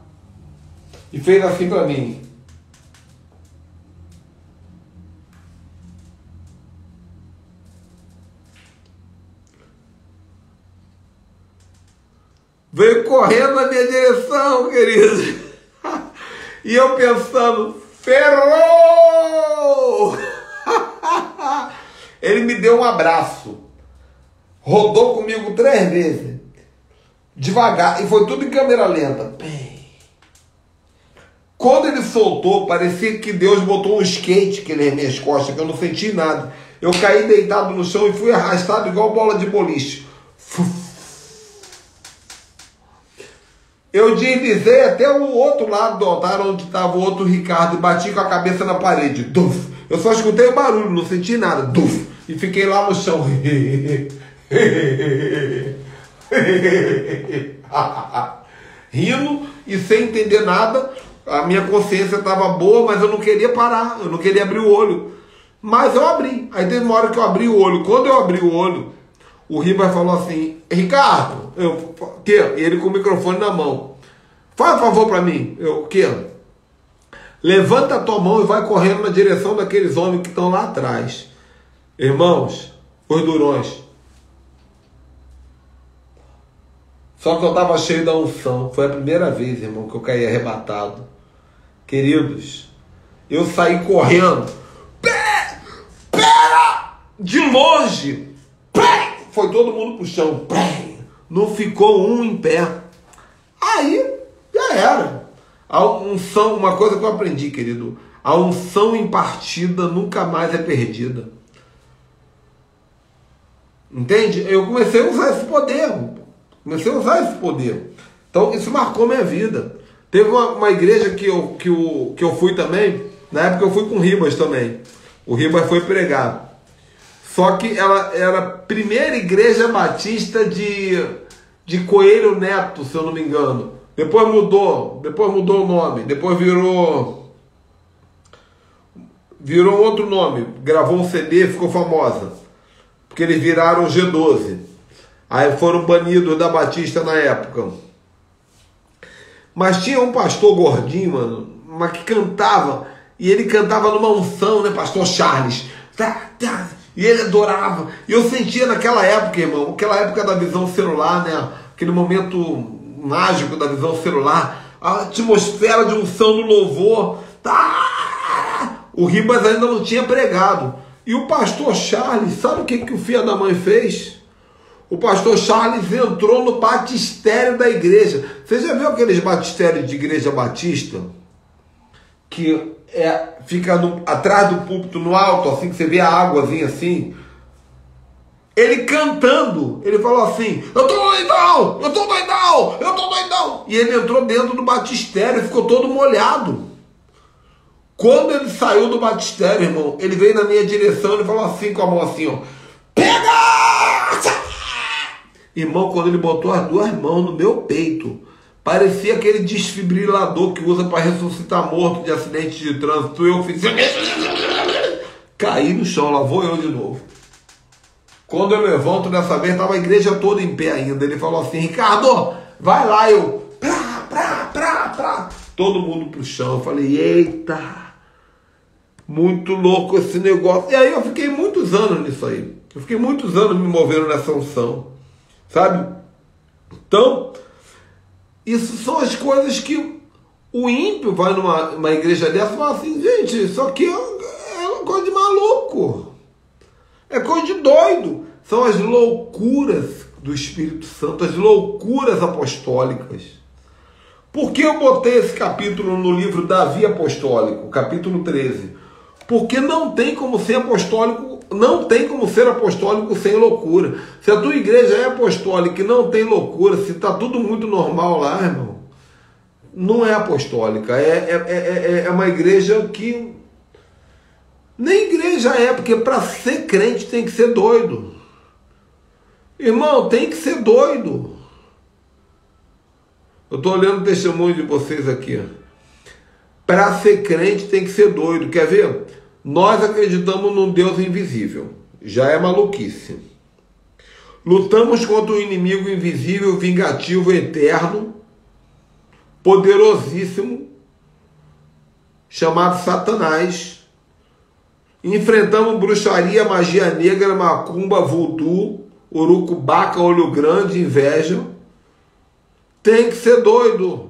e fez assim para mim. Veio correndo na minha direção, querido. E eu pensando, ferrou! Ele me deu um abraço. Rodou comigo três vezes. Devagar. E foi tudo em câmera lenta. Bem. Quando ele soltou, parecia que Deus botou um skate que ele nas minhas costas, que eu não senti nada. Eu caí deitado no chão e fui arrastado igual bola de boliche. Eu deslizei até o outro lado do altar, onde estava o outro Ricardo, e bati com a cabeça na parede. Duf. Eu só escutei o barulho, não senti nada. Duf. E fiquei lá no chão. Rindo e sem entender nada. A minha consciência estava boa, mas eu não queria parar, eu não queria abrir o olho, mas eu abri. Aí teve uma hora que eu abri o olho. Quando eu abri o olho, o Ribas falou assim, Ricardo, eu, que? Ele com o microfone na mão, faz um favor para mim. Eu, que? Levanta a tua mão e vai correndo na direção daqueles homens que estão lá atrás. Irmãos, os durões. Só que eu estava cheio da unção. Foi a primeira vez, irmão, que eu caí arrebatado. Queridos, eu saí correndo. Pé! Pera! De longe! Pé! Foi todo mundo pro chão. Pé! Não ficou um em pé. Aí, já era. A unção, uma coisa que eu aprendi, querido. A unção impartida nunca mais é perdida. Entende? Eu comecei a usar esse poder. Comecei a usar esse poder. Então, isso marcou minha vida. Teve uma, uma igreja que eu, que, eu, que eu fui também. Na época eu fui com o Ribas também. O Ribas foi pregar. Só que ela era a primeira igreja batista de, de Coelho Neto, se eu não me engano. Depois mudou. Depois mudou o nome. Depois virou... Virou outro nome. Gravou um C D, ficou famosa. Porque eles viraram G doze. Aí foram banidos da Batista na época. Mas tinha um pastor gordinho, mano, mas que cantava. E ele cantava numa unção, né? Pastor Charles. E ele adorava. E eu sentia naquela época, irmão, aquela época da visão celular, né? Aquele momento mágico da visão celular. A atmosfera de unção no louvor. O Ribas ainda não tinha pregado. E o pastor Charles, sabe o que, que o filho da mãe fez? O pastor Charles entrou no batistério da igreja. Você já viu aqueles batistérios de igreja batista? Que é, fica no, atrás do púlpito, no alto, assim, que você vê a águazinha assim. Ele cantando, ele falou assim, eu tô doidão, eu tô doidão, eu tô doidão. E ele entrou dentro do batistério e ficou todo molhado. Quando ele saiu do batistério, irmão, ele veio na minha direção e falou assim com a mão assim, ó. Pega! Irmão, quando ele botou as duas mãos no meu peito, parecia aquele desfibrilador que usa para ressuscitar morto de acidente de trânsito. Eu fiz... Caí no chão, lá vou eu de novo. Quando eu levanto, dessa vez, estava a igreja toda em pé ainda. Ele falou assim, Ricardo, vai lá, eu... Pra, pra, pra, pra. Todo mundo pro chão. Eu falei, eita... Muito louco esse negócio. E aí eu fiquei muitos anos nisso aí. Eu fiquei muitos anos me movendo nessa unção. Sabe? Então, Isso são as coisas que o ímpio vai numa uma igreja dessa e fala assim, gente, isso aqui é, é uma coisa de maluco, é coisa de doido. São as loucuras do Espírito Santo, as loucuras apostólicas. Por que eu botei esse capítulo no livro Davi Apostólico, capítulo treze? Porque não tem como ser apostólico, não tem como ser apostólico sem loucura. Se a tua igreja é apostólica e não tem loucura, se está tudo muito normal lá, irmão, não é apostólica. É, é, é, é uma igreja que nem igreja é, porque para ser crente tem que ser doido. Irmão, tem que ser doido. Eu estou olhando o testemunho de vocês aqui. Para ser crente tem que ser doido. Quer ver? Nós acreditamos num Deus invisível. Já é maluquice. Lutamos contra um inimigo invisível, vingativo, eterno, poderosíssimo, chamado Satanás. Enfrentamos bruxaria, magia negra, macumba, voodoo, urucubaca, olho grande, inveja. Tem que ser doido.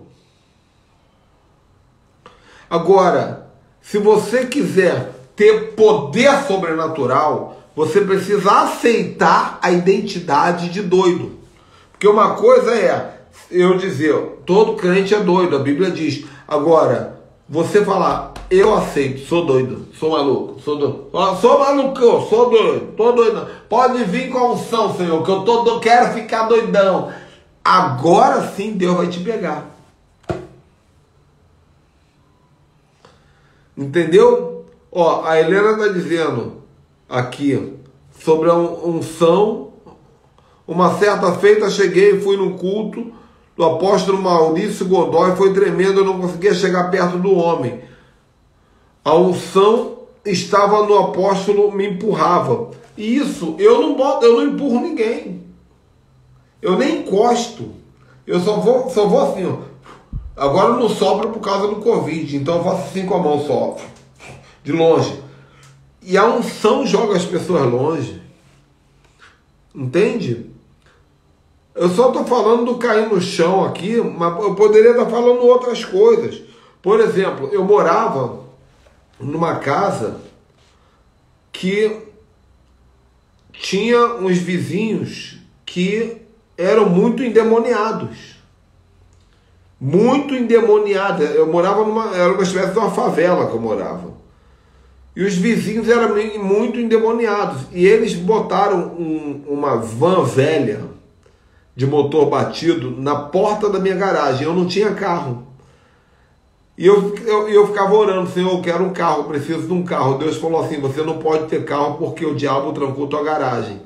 Agora, se você quiser ter poder sobrenatural, você precisa aceitar a identidade de doido. Porque uma coisa é eu dizer, todo crente é doido, a Bíblia diz. Agora, você falar, eu aceito, sou doido, sou maluco, sou doido. Sou malucão, sou doido, tô doido. Pode vir com a unção, Senhor, que eu tô, eu quero ficar doidão. Agora sim Deus vai te pegar. Entendeu? Ó, a Helena está dizendo aqui sobre a unção. Uma certa feita cheguei e fui no culto do apóstolo Maurício Godoy. Foi tremendo, eu não conseguia chegar perto do homem. A unção estava no apóstolo, me empurrava. E isso, eu não boto, eu não empurro ninguém. Eu nem encosto. Eu só vou, só vou assim, ó. Agora eu não sopro por causa do Covid. Então eu faço assim com a mão só. De longe. E a unção joga as pessoas longe. Entende? Eu só estou falando do cair no chão aqui. Mas eu poderia estar falando outras coisas. Por exemplo, eu morava numa casa que tinha uns vizinhos que eram muito endemoniados, muito endemoniados. Eu morava numa, era uma espécie de uma favela que eu morava, e os vizinhos eram muito endemoniados, e eles botaram um, uma van velha, de motor batido, na porta da minha garagem. Eu não tinha carro, e eu, eu, eu ficava orando, Senhor, eu quero um carro, eu preciso de um carro. Deus falou assim, você não pode ter carro porque o diabo trancou tua garagem.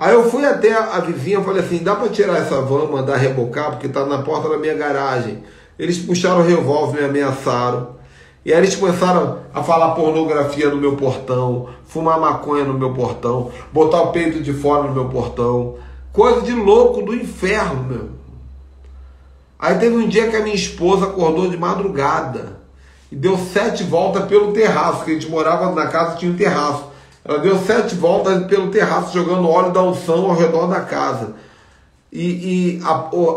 Aí eu fui até a vizinha e falei assim, dá para tirar essa van, mandar rebocar, porque está na porta da minha garagem. Eles puxaram o revólver, me ameaçaram. E aí eles começaram a falar pornografia no meu portão, fumar maconha no meu portão, botar o peito de fora no meu portão. Coisa de louco do inferno, meu. Aí teve um dia que a minha esposa acordou de madrugada e deu sete voltas pelo terraço, que a gente morava na casa e tinha um terraço. Ela deu sete voltas pelo terraço, jogando óleo da unção ao redor da casa. E, e a,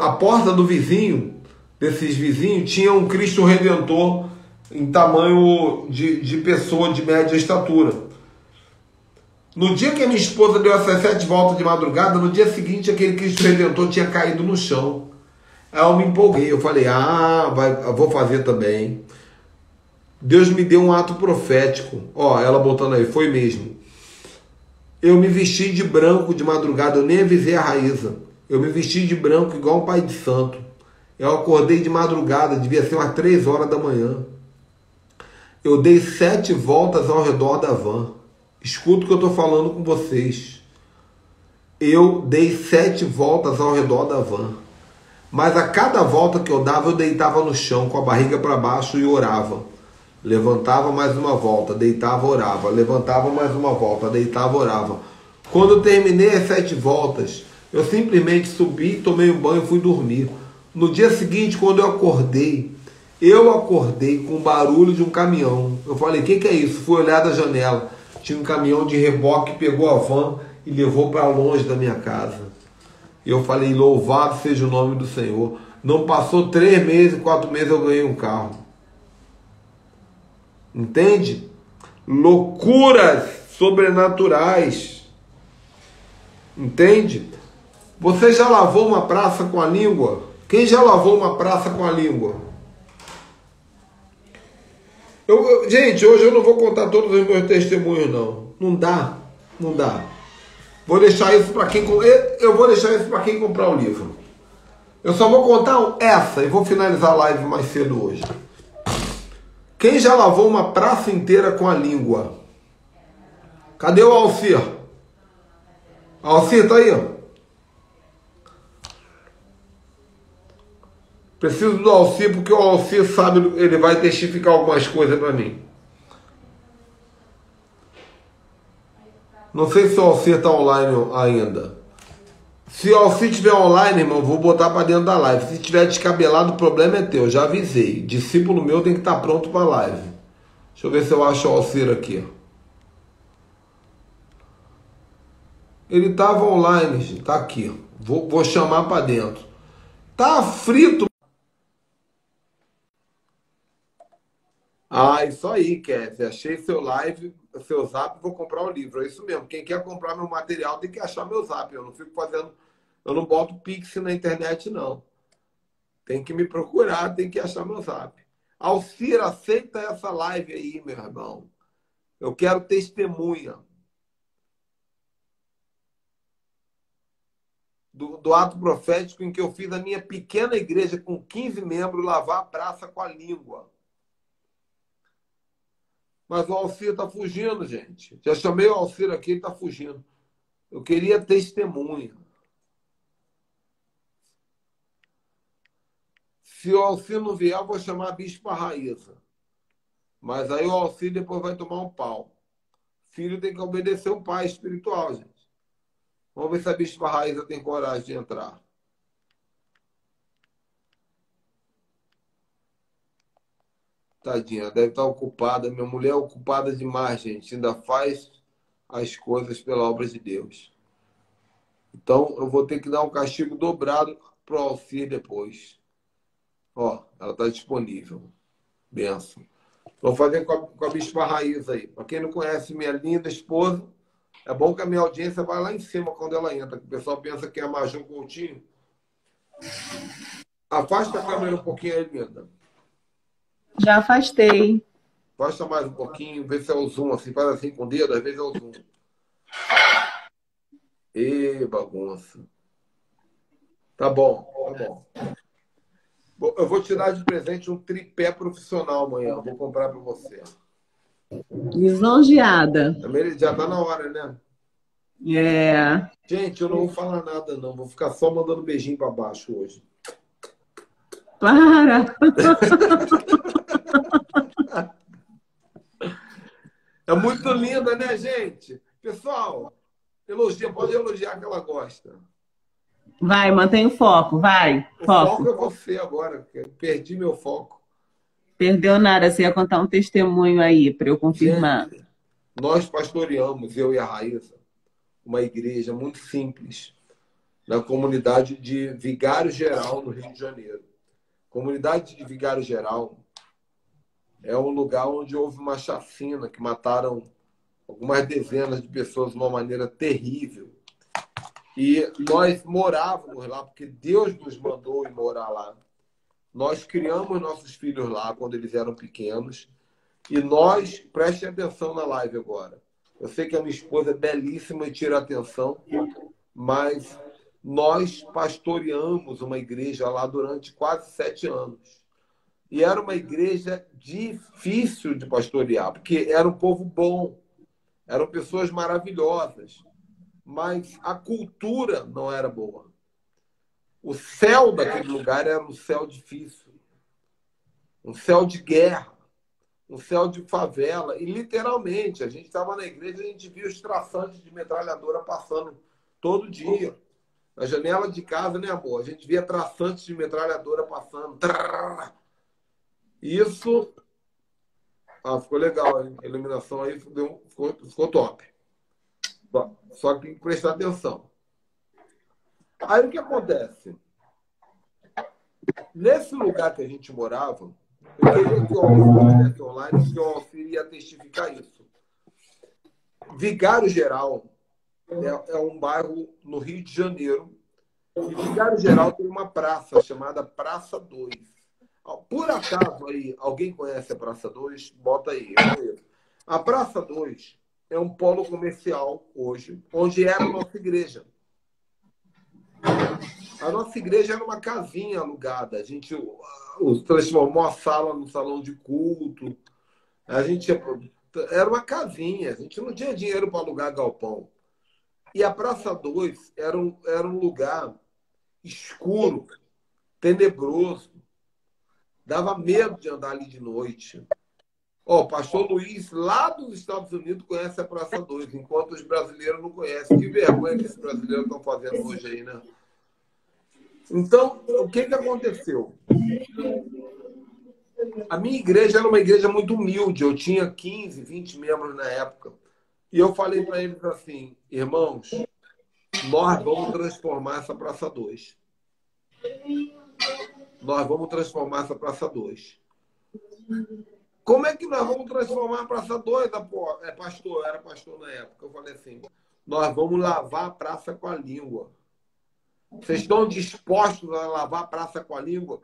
a porta do vizinho, desses vizinhos, tinha um Cristo Redentor em tamanho de, de pessoa de média estatura. No dia que a minha esposa deu essas sete voltas de madrugada, no dia seguinte aquele Cristo Redentor tinha caído no chão. Aí eu me empolguei, eu falei, ah, vai, eu vou fazer também. Deus me deu um ato profético. Ó, ela botando aí, foi mesmo. Eu me vesti de branco de madrugada, eu nem avisei a Raísa. Eu me vesti de branco igual um pai de santo. Eu acordei de madrugada, devia ser umas três horas da manhã. Eu dei sete voltas ao redor da van. Escuta o que eu estou falando com vocês. Eu dei sete voltas ao redor da van. Mas a cada volta que eu dava, eu deitava no chão, com a barriga para baixo, e orava. Levantava mais uma volta, deitava, orava. Levantava mais uma volta, deitava, orava. Quando eu terminei as sete voltas, eu simplesmente subi, tomei um banho e fui dormir. No dia seguinte, quando eu acordei, eu acordei com o barulho de um caminhão. Eu falei, o que, que é isso? Fui olhar da janela. Tinha um caminhão de reboque, pegou a van e levou para longe da minha casa. E eu falei, louvado seja o nome do Senhor. Não passou três meses, quatro meses eu ganhei um carro. Entende? Loucuras sobrenaturais. Entende? Você já lavou uma praça com a língua? Quem já lavou uma praça com a língua? Eu, eu, gente, hoje eu não vou contar todos os meus testemunhos, não. Não dá, não dá. Vou deixar isso para quem... Eu vou deixar isso para quem comprar o livro. Eu só vou contar essa e vou finalizar a live mais cedo hoje. Quem já lavou uma praça inteira com a língua? Cadê o Alcir? Alcir, tá aí, ó. Preciso do Alcir, porque o Alcir sabe, ele vai testificar algumas coisas para mim. Não sei se o Alcir está online ainda. Se o Alcir estiver online, irmão, vou botar para dentro da live. Se estiver descabelado, o problema é teu. Já avisei. Discípulo meu tem que estar pronto para a live. Deixa eu ver se eu acho o Alcir aqui. Ele estava online, está aqui. Vou, vou chamar para dentro. Tá frito. Ah, isso aí, Kézia. Achei seu live, seu zap, vou comprar o livro. É isso mesmo. Quem quer comprar meu material tem que achar meu zap. Eu não fico fazendo... Eu não boto pix na internet, não. Tem que me procurar, tem que achar meu zap. Alcir, aceita essa live aí, meu irmão. Eu quero testemunha. Do, do ato profético em que eu fiz a minha pequena igreja com quinze membros lavar a praça com a língua. Mas o Alcir está fugindo, gente. Já chamei o Alcir aqui, ele está fugindo. Eu queria testemunha. Se o Alcir não vier, eu vou chamar a bispa Raísa. Mas aí o Alcir depois vai tomar um pau. Filho tem que obedecer o pai espiritual, gente. Vamos ver se a bispa Raísa tem coragem de entrar. Tadinha, deve estar ocupada. Minha mulher é ocupada demais, gente. Ainda faz as coisas pela obra de Deus. Então, eu vou ter que dar um castigo dobrado para o Alcir depois. Ó, ela está disponível. Benção. Vou fazer com a, com a bispa Raísa aí. Para quem não conhece minha linda esposa, é bom que a minha audiência vai lá em cima quando ela entra. O pessoal pensa que é a Maju Coutinho. Afasta a câmera um pouquinho aí, linda. Já afastei. Basta mais um pouquinho, vê se é o zoom, assim, faz assim com o dedo, às vezes é o zoom. E bagunça. Tá bom, tá bom. Eu vou te dar de presente um tripé profissional amanhã, eu vou comprar para você. Lisonjeada. Já tá na hora, né? É. Gente, eu não vou falar nada, não. Vou ficar só mandando beijinho para baixo hoje. Para! É muito linda, né, gente? Pessoal, elogia, pode elogiar que ela gosta. Vai, mantém o foco, vai. O foco, foco é você agora, perdi meu foco. Perdeu nada, você ia contar um testemunho aí, para eu confirmar. Gente, nós pastoreamos, eu e a Raísa, uma igreja muito simples, na comunidade de Vigário Geral, no Rio de Janeiro. Comunidade de Vigário Geral é um lugar onde houve uma chacina que mataram algumas dezenas de pessoas de uma maneira terrível. E nós morávamos lá, porque Deus nos mandou ir morar lá. Nós criamos nossos filhos lá quando eles eram pequenos. E nós, prestem atenção na live agora. Eu sei que a minha esposa é belíssima e tira atenção, mas... Nós pastoreamos uma igreja lá durante quase sete anos. E era uma igreja difícil de pastorear, porque era um povo bom, eram pessoas maravilhosas, mas a cultura não era boa. O céu daquele lugar era um céu difícil, um céu de guerra, um céu de favela. E, literalmente, a gente estava na igreja e a gente via os traçantes de metralhadora passando todo dia. Na janela de casa, né, amor? A gente via traçantes de metralhadora passando. Isso... Ah, ficou legal, hein? A iluminação aí ficou, ficou top. Só que tem que prestar atenção. Aí o que acontece? Nesse lugar que a gente morava, eu queria que o Alcir estivesse online, que o Alcir ia testificar isso. Vigário Geral é, é um bairro no Rio de Janeiro. E Vigário Geral tem uma praça chamada Praça dois. Por acaso, aí, alguém conhece a Praça dois? Bota aí. A Praça dois é um polo comercial hoje, onde era a nossa igreja. A nossa igreja era uma casinha alugada. A gente transformou a sala no salão de culto. A gente era uma casinha. A gente não tinha dinheiro para alugar galpão. E a Praça dois era um, era um lugar escuro, tenebroso. Dava medo de andar ali de noite. Ó, o pastor Luiz, lá dos Estados Unidos, conhece a Praça dois, enquanto os brasileiros não conhecem. Que vergonha que esses brasileiros estão fazendo hoje aí, né? Então, o que, que aconteceu? A minha igreja era uma igreja muito humilde. Eu tinha quinze, vinte membros na época. E eu falei para eles assim, irmãos, nós vamos transformar essa Praça dois. Nós vamos transformar essa Praça dois. Como é que nós vamos transformar a Praça dois? É pastor, era pastor na época. Eu falei assim, nós vamos lavar a praça com a língua. Vocês estão dispostos a lavar a praça com a língua?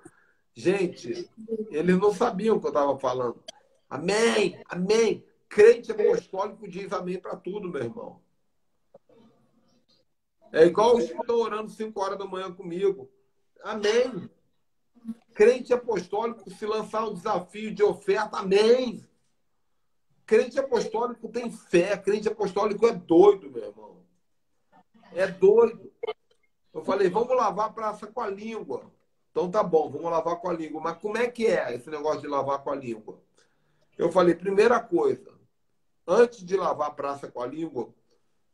Gente, eles não sabiam o que eu estava falando. Amém, amém. Crente apostólico diz amém para tudo, meu irmão. É igual os que estão orando cinco horas da manhã comigo. Amém. Crente apostólico, se lançar um desafio de oferta, amém. Crente apostólico tem fé. Crente apostólico é doido, meu irmão. É doido. Eu falei, vamos lavar a praça com a língua. Então tá bom, vamos lavar com a língua. Mas como é que é esse negócio de lavar com a língua? Eu falei, primeira coisa, antes de lavar a praça com a língua,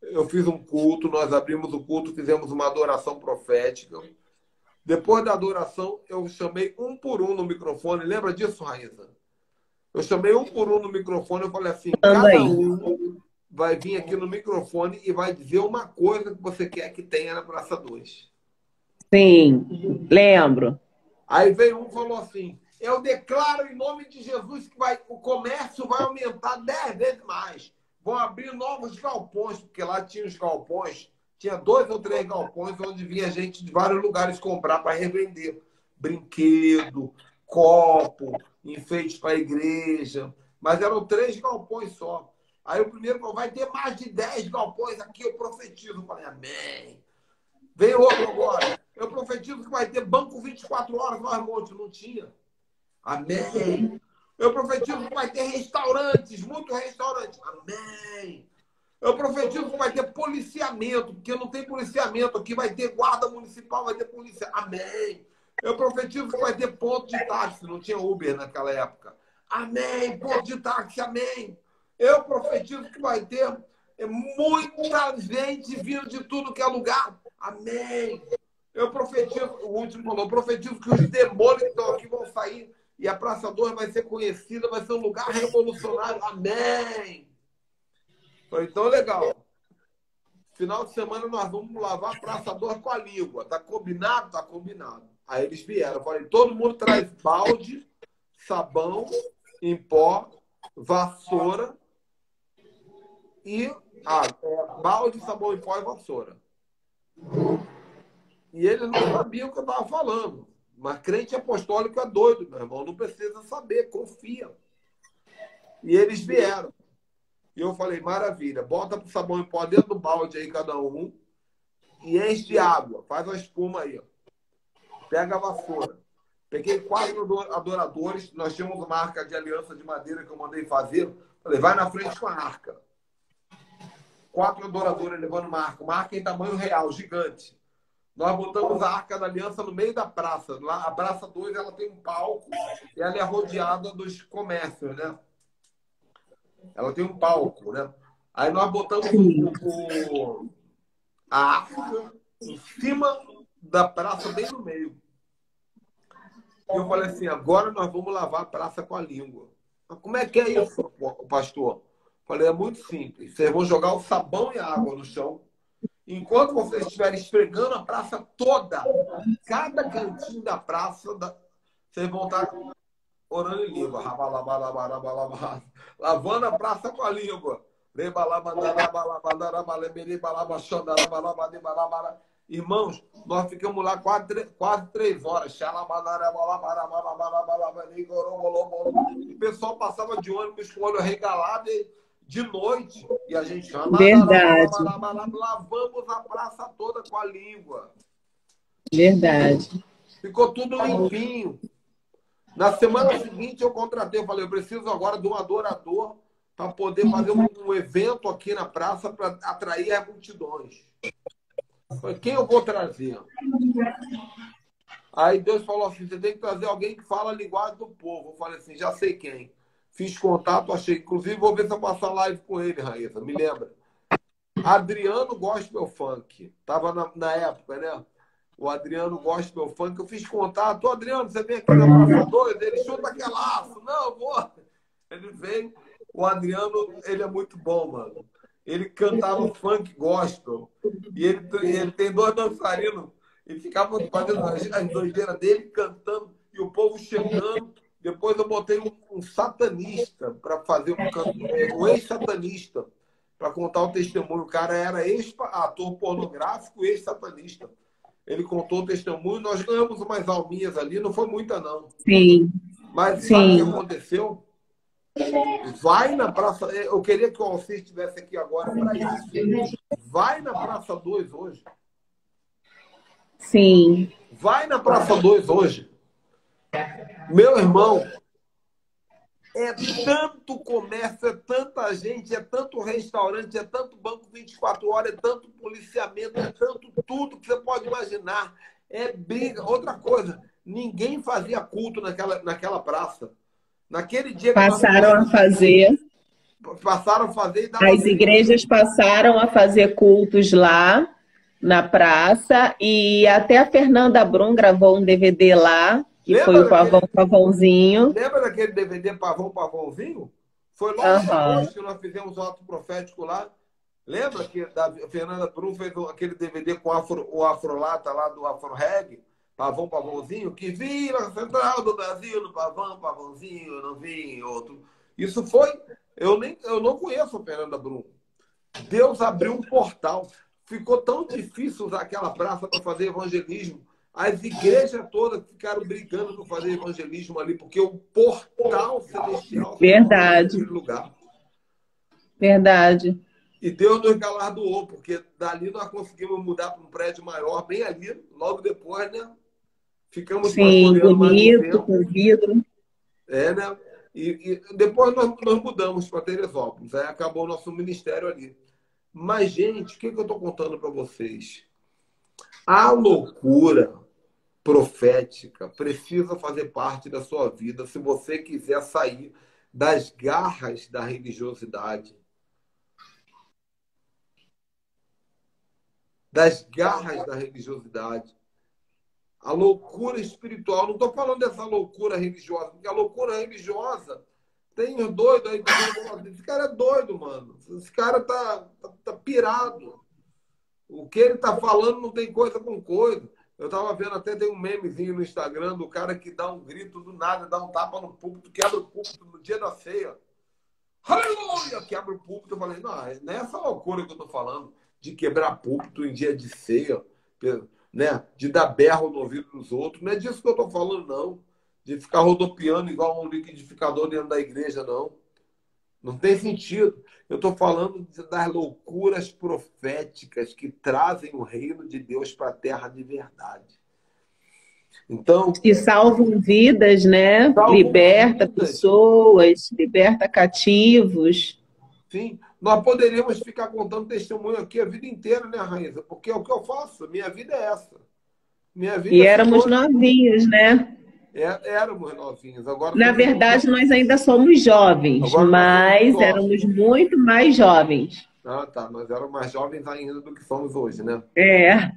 eu fiz um culto, nós abrimos o culto, fizemos uma adoração profética. Depois da adoração, eu chamei um por um no microfone. Lembra disso, Raísa? Eu chamei um por um no microfone, eu falei assim, cada um vai vir aqui no microfone e vai dizer uma coisa que você quer que tenha na Praça dois. Sim, lembro. Aí veio um e falou assim, eu declaro em nome de Jesus que vai, o comércio vai aumentar dez vezes mais. Vão abrir novos galpões, porque lá tinha os galpões, tinha dois ou três galpões onde vinha gente de vários lugares comprar para revender. Brinquedo, copo, enfeites para a igreja. Mas eram três galpões só. Aí o primeiro falou, vai ter mais de dez galpões aqui, eu profetizo. Eu falei, amém. Veio outro agora. Eu profetizo que vai ter banco vinte e quatro horas, mais um monte. Não tinha. Amém. Eu profetizo que vai ter restaurantes, muito restaurante. Amém. Eu profetizo que vai ter policiamento, porque não tem policiamento aqui, vai ter guarda municipal, vai ter polícia. Amém. Eu profetizo que vai ter ponto de táxi, não tinha Uber naquela época. Amém. Ponto de táxi, amém. Eu profetizo que vai ter muita gente vindo de tudo que é lugar. Amém. Eu profetizo, o último falou, eu profetizo que os demônios que estão aqui vão sair. E a Praça dois vai ser conhecida, vai ser um lugar revolucionário. Amém! Foi tão legal. Final de semana nós vamos lavar a Praça dois com a língua. Tá combinado? Tá combinado. Aí eles vieram. Eu falei, todo mundo traz balde, sabão em pó, vassoura e água. Balde, sabão em pó e vassoura. E eles não sabiam o que eu estava falando. Mas crente apostólico é doido, meu irmão. Não precisa saber, confia. E eles vieram. E eu falei, maravilha, bota o sabão em pó dentro do balde aí, cada um. E enche de água. Faz uma espuma aí. Ó. Pega a vassoura. Peguei quatro adoradores. Nós tínhamos uma arca de aliança de madeira que eu mandei fazer. Falei, vai na frente com a arca. Quatro adoradores levando uma arca. Uma arca em tamanho real, gigante. Nós botamos a Arca da Aliança no meio da praça. Lá, a Praça dois, ela tem um palco e ela é rodeada dos comércios, né? Ela tem um palco, né? Aí nós botamos o, o, a arca em cima da praça, bem no meio. E eu falei assim, agora nós vamos lavar a praça com a língua. Mas como é que é isso, pastor? Eu falei, é muito simples. Vocês vão jogar o sabão e a água no chão. Enquanto vocês estiverem esfregando a praça toda, em cada cantinho da praça, da... vocês vão estar orando em língua. Lavando a praça com a língua. Irmãos, nós ficamos lá quase três, quase três horas. O pessoal passava de ônibus com o olho regalado de noite. E a gente... Verdade. Lavamos a praça toda com a língua. Verdade. Ficou tudo limpinho. Na semana seguinte eu contratei. Eu falei, eu preciso agora de um adorador para poder fazer um, um evento aqui na praça para atrair as multidões. Quem eu vou trazer? Aí Deus falou assim, você tem que trazer alguém que fala a linguagem do povo. Eu falei assim, já sei quem. Fiz contato, achei. Inclusive, vou ver se eu passar live com ele, Raísa. Me lembra. Adriano Gospel Funk. Estava na, na época, né? O Adriano Gospel Funk. Eu fiz contato. Ô, Adriano, você vem aqui na Praça dois? Ele chuta aquele laço. Não, eu vou. Ele veio. O Adriano, ele é muito bom, mano. Ele cantava funk gospel. E ele, ele tem dois dançarinos. Ele ficava fazendo as doideiras dele, cantando, e o povo chegando. Depois eu botei um, um satanista para fazer um canto, um ex-satanista, para contar o testemunho. O cara era ex-ator pornográfico, ex-satanista. Ele contou o testemunho. Nós ganhamos umas alminhas ali, não foi muita, não. Sim. Mas sabe o que aconteceu? Vai na Praça... Eu queria que o Alcir estivesse aqui agora para isso. Vai na Praça dois hoje. Sim. Vai na Praça dois hoje. Meu irmão, é tanto comércio, é tanta gente, é tanto restaurante, é tanto banco vinte e quatro horas, é tanto policiamento, é tanto tudo que você pode imaginar. É briga. Outra coisa, ninguém fazia culto naquela, naquela praça. Naquele dia que passaram nós... a fazer. Passaram a fazer. E as igrejas passaram a fazer cultos lá na praça. E até a Fernanda Brum gravou um D V D lá, que lembra foi o daquele... Pavão Pavãozinho. Lembra daquele D V D Pavão Pavãozinho? Foi logo depois que nós fizemos o ato profético lá. Lembra que a Fernanda Brum fez aquele D V D com afro, o Afrolata lá do Afro-Reg? Pavão Pavãozinho, que vira central do Brasil, no Pavão Pavãozinho, não vi outro. Isso foi... Eu, nem, eu não conheço a Fernanda Brum. Deus abriu um portal. Ficou tão difícil usar aquela praça para fazer evangelismo. As igrejas todas ficaram brigando para fazer evangelismo ali, porque o portal celestial... Verdade. Lugar. Verdade. E Deus nos galardoou, porque dali nós conseguimos mudar para um prédio maior, bem ali, logo depois, né? Ficamos... Sim, bonito, com vidro. É, né? E, e depois nós, nós mudamos para Teresópolis. Aí acabou o nosso ministério ali. Mas, gente, o que, que eu estou contando para vocês? A loucura profética precisa fazer parte da sua vida se você quiser sair das garras da religiosidade. Das garras da religiosidade. A loucura espiritual. Não estou falando dessa loucura religiosa, porque a loucura religiosa tem os doidos aí. Esse cara é doido, mano. Esse cara tá, tá, tá pirado. O que ele tá falando não tem coisa com coisa. Eu tava vendo até, tem um memezinho no Instagram do cara que dá um grito do nada, dá um tapa no púlpito, quebra o púlpito no dia da ceia. Aleluia! Quebra o púlpito. Eu falei, não, não é essa loucura que eu tô falando, de quebrar púlpito em dia de ceia, né? De dar berro no ouvido dos outros. Não é disso que eu estou falando, não. De ficar rodopiando igual um liquidificador dentro da igreja, não. Não tem sentido. Eu estou falando das loucuras proféticas que trazem o reino de Deus para a terra de verdade. Então, e salvam vidas, né? Salvam liberta vidas. Pessoas, liberta cativos. Sim. Nós poderíamos ficar contando testemunho aqui a vida inteira, né, Raísa? Porque é o que eu faço. Minha vida é essa. Minha vida e é éramos toda... novinhos, né? É, éramos novinhos. Agora, na verdade, nós ainda somos jovens, agora, mas somos éramos muito mais jovens. Ah, tá. Nós éramos mais jovens ainda do que somos hoje, né? É.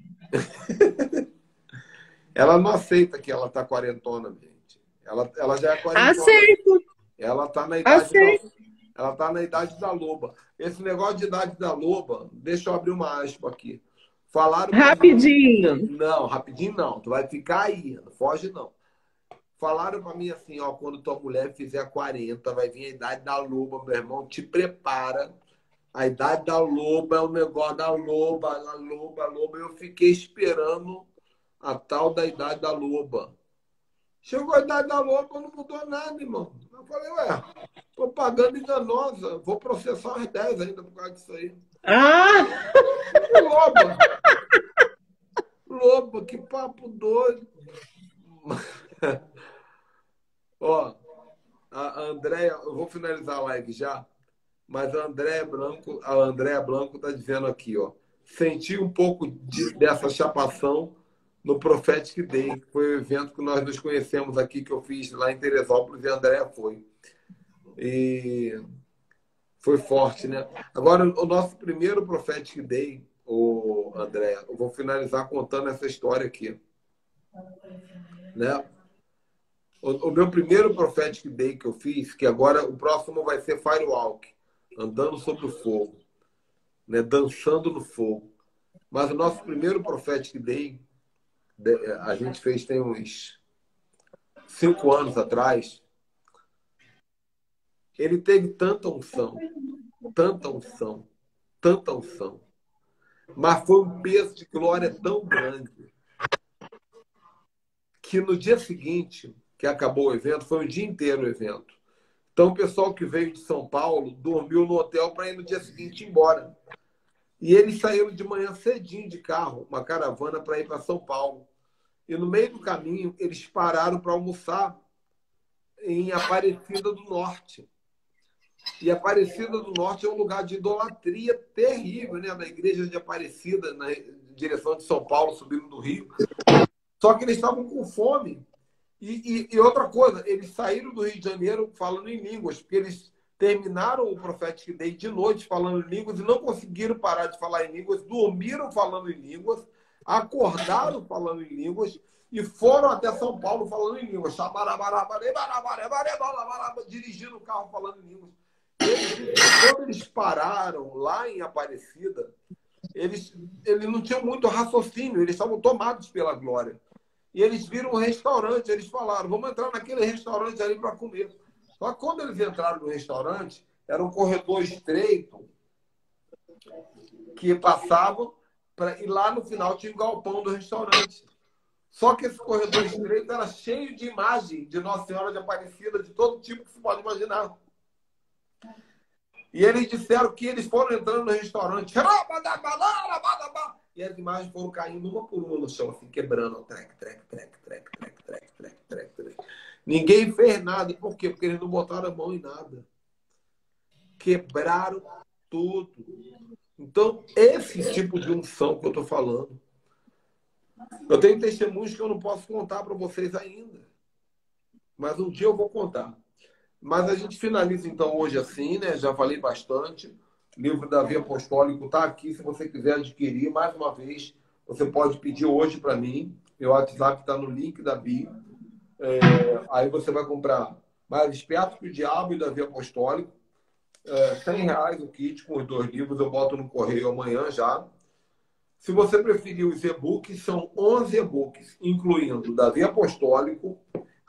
Ela não aceita que ela tá quarentona, gente. Ela, ela já é quarentona. Aceito. Ela tá na idade... Aceito. Da... Ela está na idade da loba. Esse negócio de idade da loba, deixa eu abrir uma aspa aqui. Falaram rapidinho. Mim, não, rapidinho não. Tu vai ficar aí, não foge não. Falaram pra mim assim, ó, quando tua mulher fizer quarenta, vai vir a idade da loba, meu irmão, te prepara. A idade da loba é o negócio da loba, a loba, a loba. Eu fiquei esperando a tal da idade da loba. Chegou a idade da loba, não mudou nada, irmão. Eu falei, ué, propaganda enganosa, vou processar as dez ainda por causa disso aí. Ah! Loba! Loba, que papo doido! Ó, a Andréia, eu vou finalizar a live já, mas a Andréia Blanco, a Andréia Blanco tá dizendo aqui, ó, senti um pouco de, dessa chapação no Prophetic Day, que foi o evento que nós nos conhecemos aqui, que eu fiz lá em Teresópolis e a Andréia foi. E foi forte, né? Agora, o nosso primeiro Prophetic Day, ô, Andréia, eu vou finalizar contando essa história aqui. Né? O, o meu primeiro Prophetic Day que eu fiz, que agora o próximo vai ser Firewalk, andando sobre o fogo, né? Dançando no fogo. Mas o nosso primeiro Prophetic Day, a gente fez tem uns cinco anos atrás, ele teve tanta unção, tanta unção, tanta unção, mas foi um peso de glória tão grande que no dia seguinte, que acabou o evento, foi um dia inteiro o evento. Então, o pessoal que veio de São Paulo dormiu no hotel para ir no dia seguinte embora. E eles saíram de manhã cedinho de carro, uma caravana, para ir para São Paulo. E no meio do caminho, eles pararam para almoçar em Aparecida do Norte. E Aparecida do Norte é um lugar de idolatria terrível, né? Na igreja de Aparecida, na direção de São Paulo, subindo do Rio. Só que eles estavam com fome. E, e, e outra coisa, eles saíram do Rio de Janeiro falando em línguas, porque eles terminaram o Prophetic Day de noite falando em línguas e não conseguiram parar de falar em línguas, dormiram falando em línguas, acordaram falando em línguas e foram até São Paulo falando em línguas. Dirigindo o carro falando em línguas. Eles, quando eles pararam lá em Aparecida, Eles, eles não tinham muito raciocínio, eles estavam tomados pela glória. E eles viram um restaurante, eles falaram, vamos entrar naquele restaurante ali para comer. Só que quando eles entraram no restaurante, era um corredor estreito que passava, pra, e lá no final tinha o galpão do restaurante. Só que esse corredor estreito era cheio de imagem de Nossa Senhora de Aparecida, de todo tipo que se pode imaginar. E eles disseram que eles foram entrando no restaurante. E as imagens foram caindo uma por uma no chão, assim, quebrando. Trec, trec, trec, trec, trec, trec, trec, trec, trec. Ninguém fez nada. Por quê? Porque eles não botaram a mão em nada. Quebraram tudo. Então, esse tipo de unção que eu estou falando. Eu tenho testemunhos que eu não posso contar para vocês ainda. Mas um dia eu vou contar. Mas a gente finaliza, então, hoje assim, né? Já falei bastante. O livro Davi Apostólico está aqui. Se você quiser adquirir, mais uma vez, você pode pedir hoje para mim. Meu WhatsApp está no link da bio. É, aí você vai comprar Mais Esperto que o Diabo e Davi Apostólico. É, cem reais o kit com os dois livros. Eu boto no correio amanhã já. Se você preferir os e-books, são onze e-books, incluindo Davi Apostólico,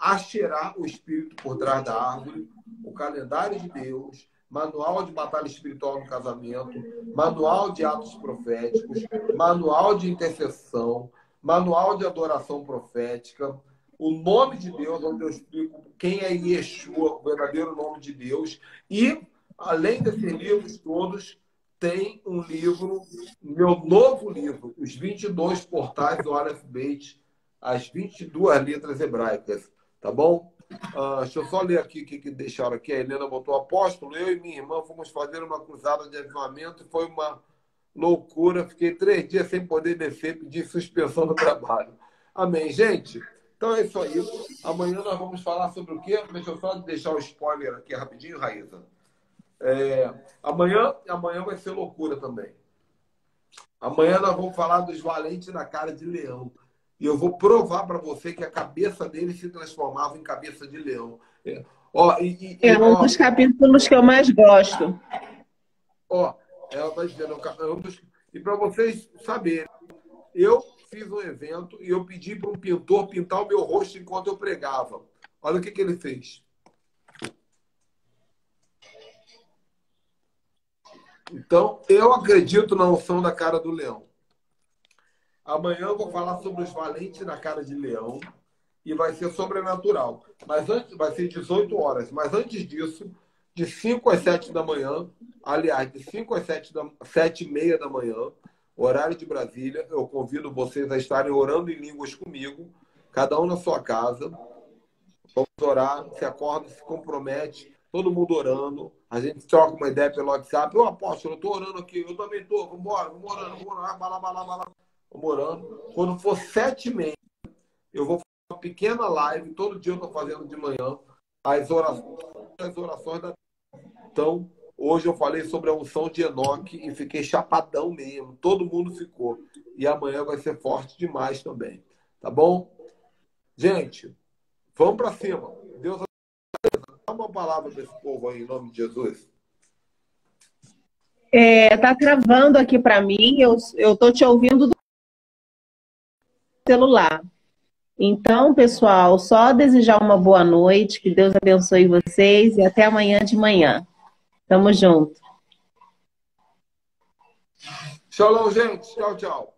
Acheirar o Espírito por Trás da Árvore, o Calendário de Deus, Manual de Batalha Espiritual no Casamento, Manual de Atos Proféticos, Manual de Intercessão, Manual de Adoração Profética, o Nome de Deus, onde eu explico quem é Yeshua, o verdadeiro nome de Deus. E, além desses livros todos, tem um livro, meu novo livro, Os vinte e dois Portais do Aleph Beit, as vinte e duas Letras Hebraicas. Tá bom? Uh, deixa eu só ler aqui o que, que deixaram aqui. A Helena botou: apóstolo, eu e minha irmã fomos fazer uma cruzada de avivamento. Foi uma loucura. Fiquei três dias sem poder descer, pedi suspensão do trabalho. Amém, gente? Então é isso aí. Amanhã nós vamos falar sobre o quê? Deixa eu só deixar o spoiler aqui rapidinho, Raísa. É, amanhã, amanhã vai ser loucura também. Amanhã nós vamos falar dos valentes na cara de leão. E eu vou provar para você que a cabeça dele se transformava em cabeça de leão. É, ó, e, e, é um ó, dos capítulos que eu mais gosto. Ó, ela está dizendo. Eu, eu, e para vocês saberem, eu fiz um evento e eu pedi para um pintor pintar o meu rosto enquanto eu pregava. Olha o que, que ele fez. Então, eu acredito na unção da cara do leão. Amanhã eu vou falar sobre os valentes na cara de leão e vai ser sobrenatural. Mas antes, vai ser dezoito horas. Mas antes disso, de cinco às sete da manhã, aliás, de cinco às sete da, sete e meia da manhã, horário de Brasília, eu convido vocês a estarem orando em línguas comigo, cada um na sua casa. Vamos orar, se acorda, se compromete, todo mundo orando. A gente troca uma ideia pelo WhatsApp. Ô, apóstolo, eu tô orando aqui, eu também tô, vamos embora, vamos orando, vamos orando, vai lá, vai lá, vai lá. Vamos orando. Quando for sete e meia, eu vou fazer uma pequena live, todo dia eu tô fazendo de manhã, as orações, as orações da... Então, hoje eu falei sobre a unção de Enoque e fiquei chapadão mesmo, todo mundo ficou. E amanhã vai ser forte demais também, tá bom? Gente, vamos pra cima. Deus abençoe. Dá uma palavra desse povo aí, em nome de Jesus. É, tá travando aqui para mim. Eu, eu tô te ouvindo do celular. Então, pessoal, só desejar uma boa noite. Que Deus abençoe vocês. E até amanhã de manhã. Tamo junto. Shalom, gente. Tchau, tchau.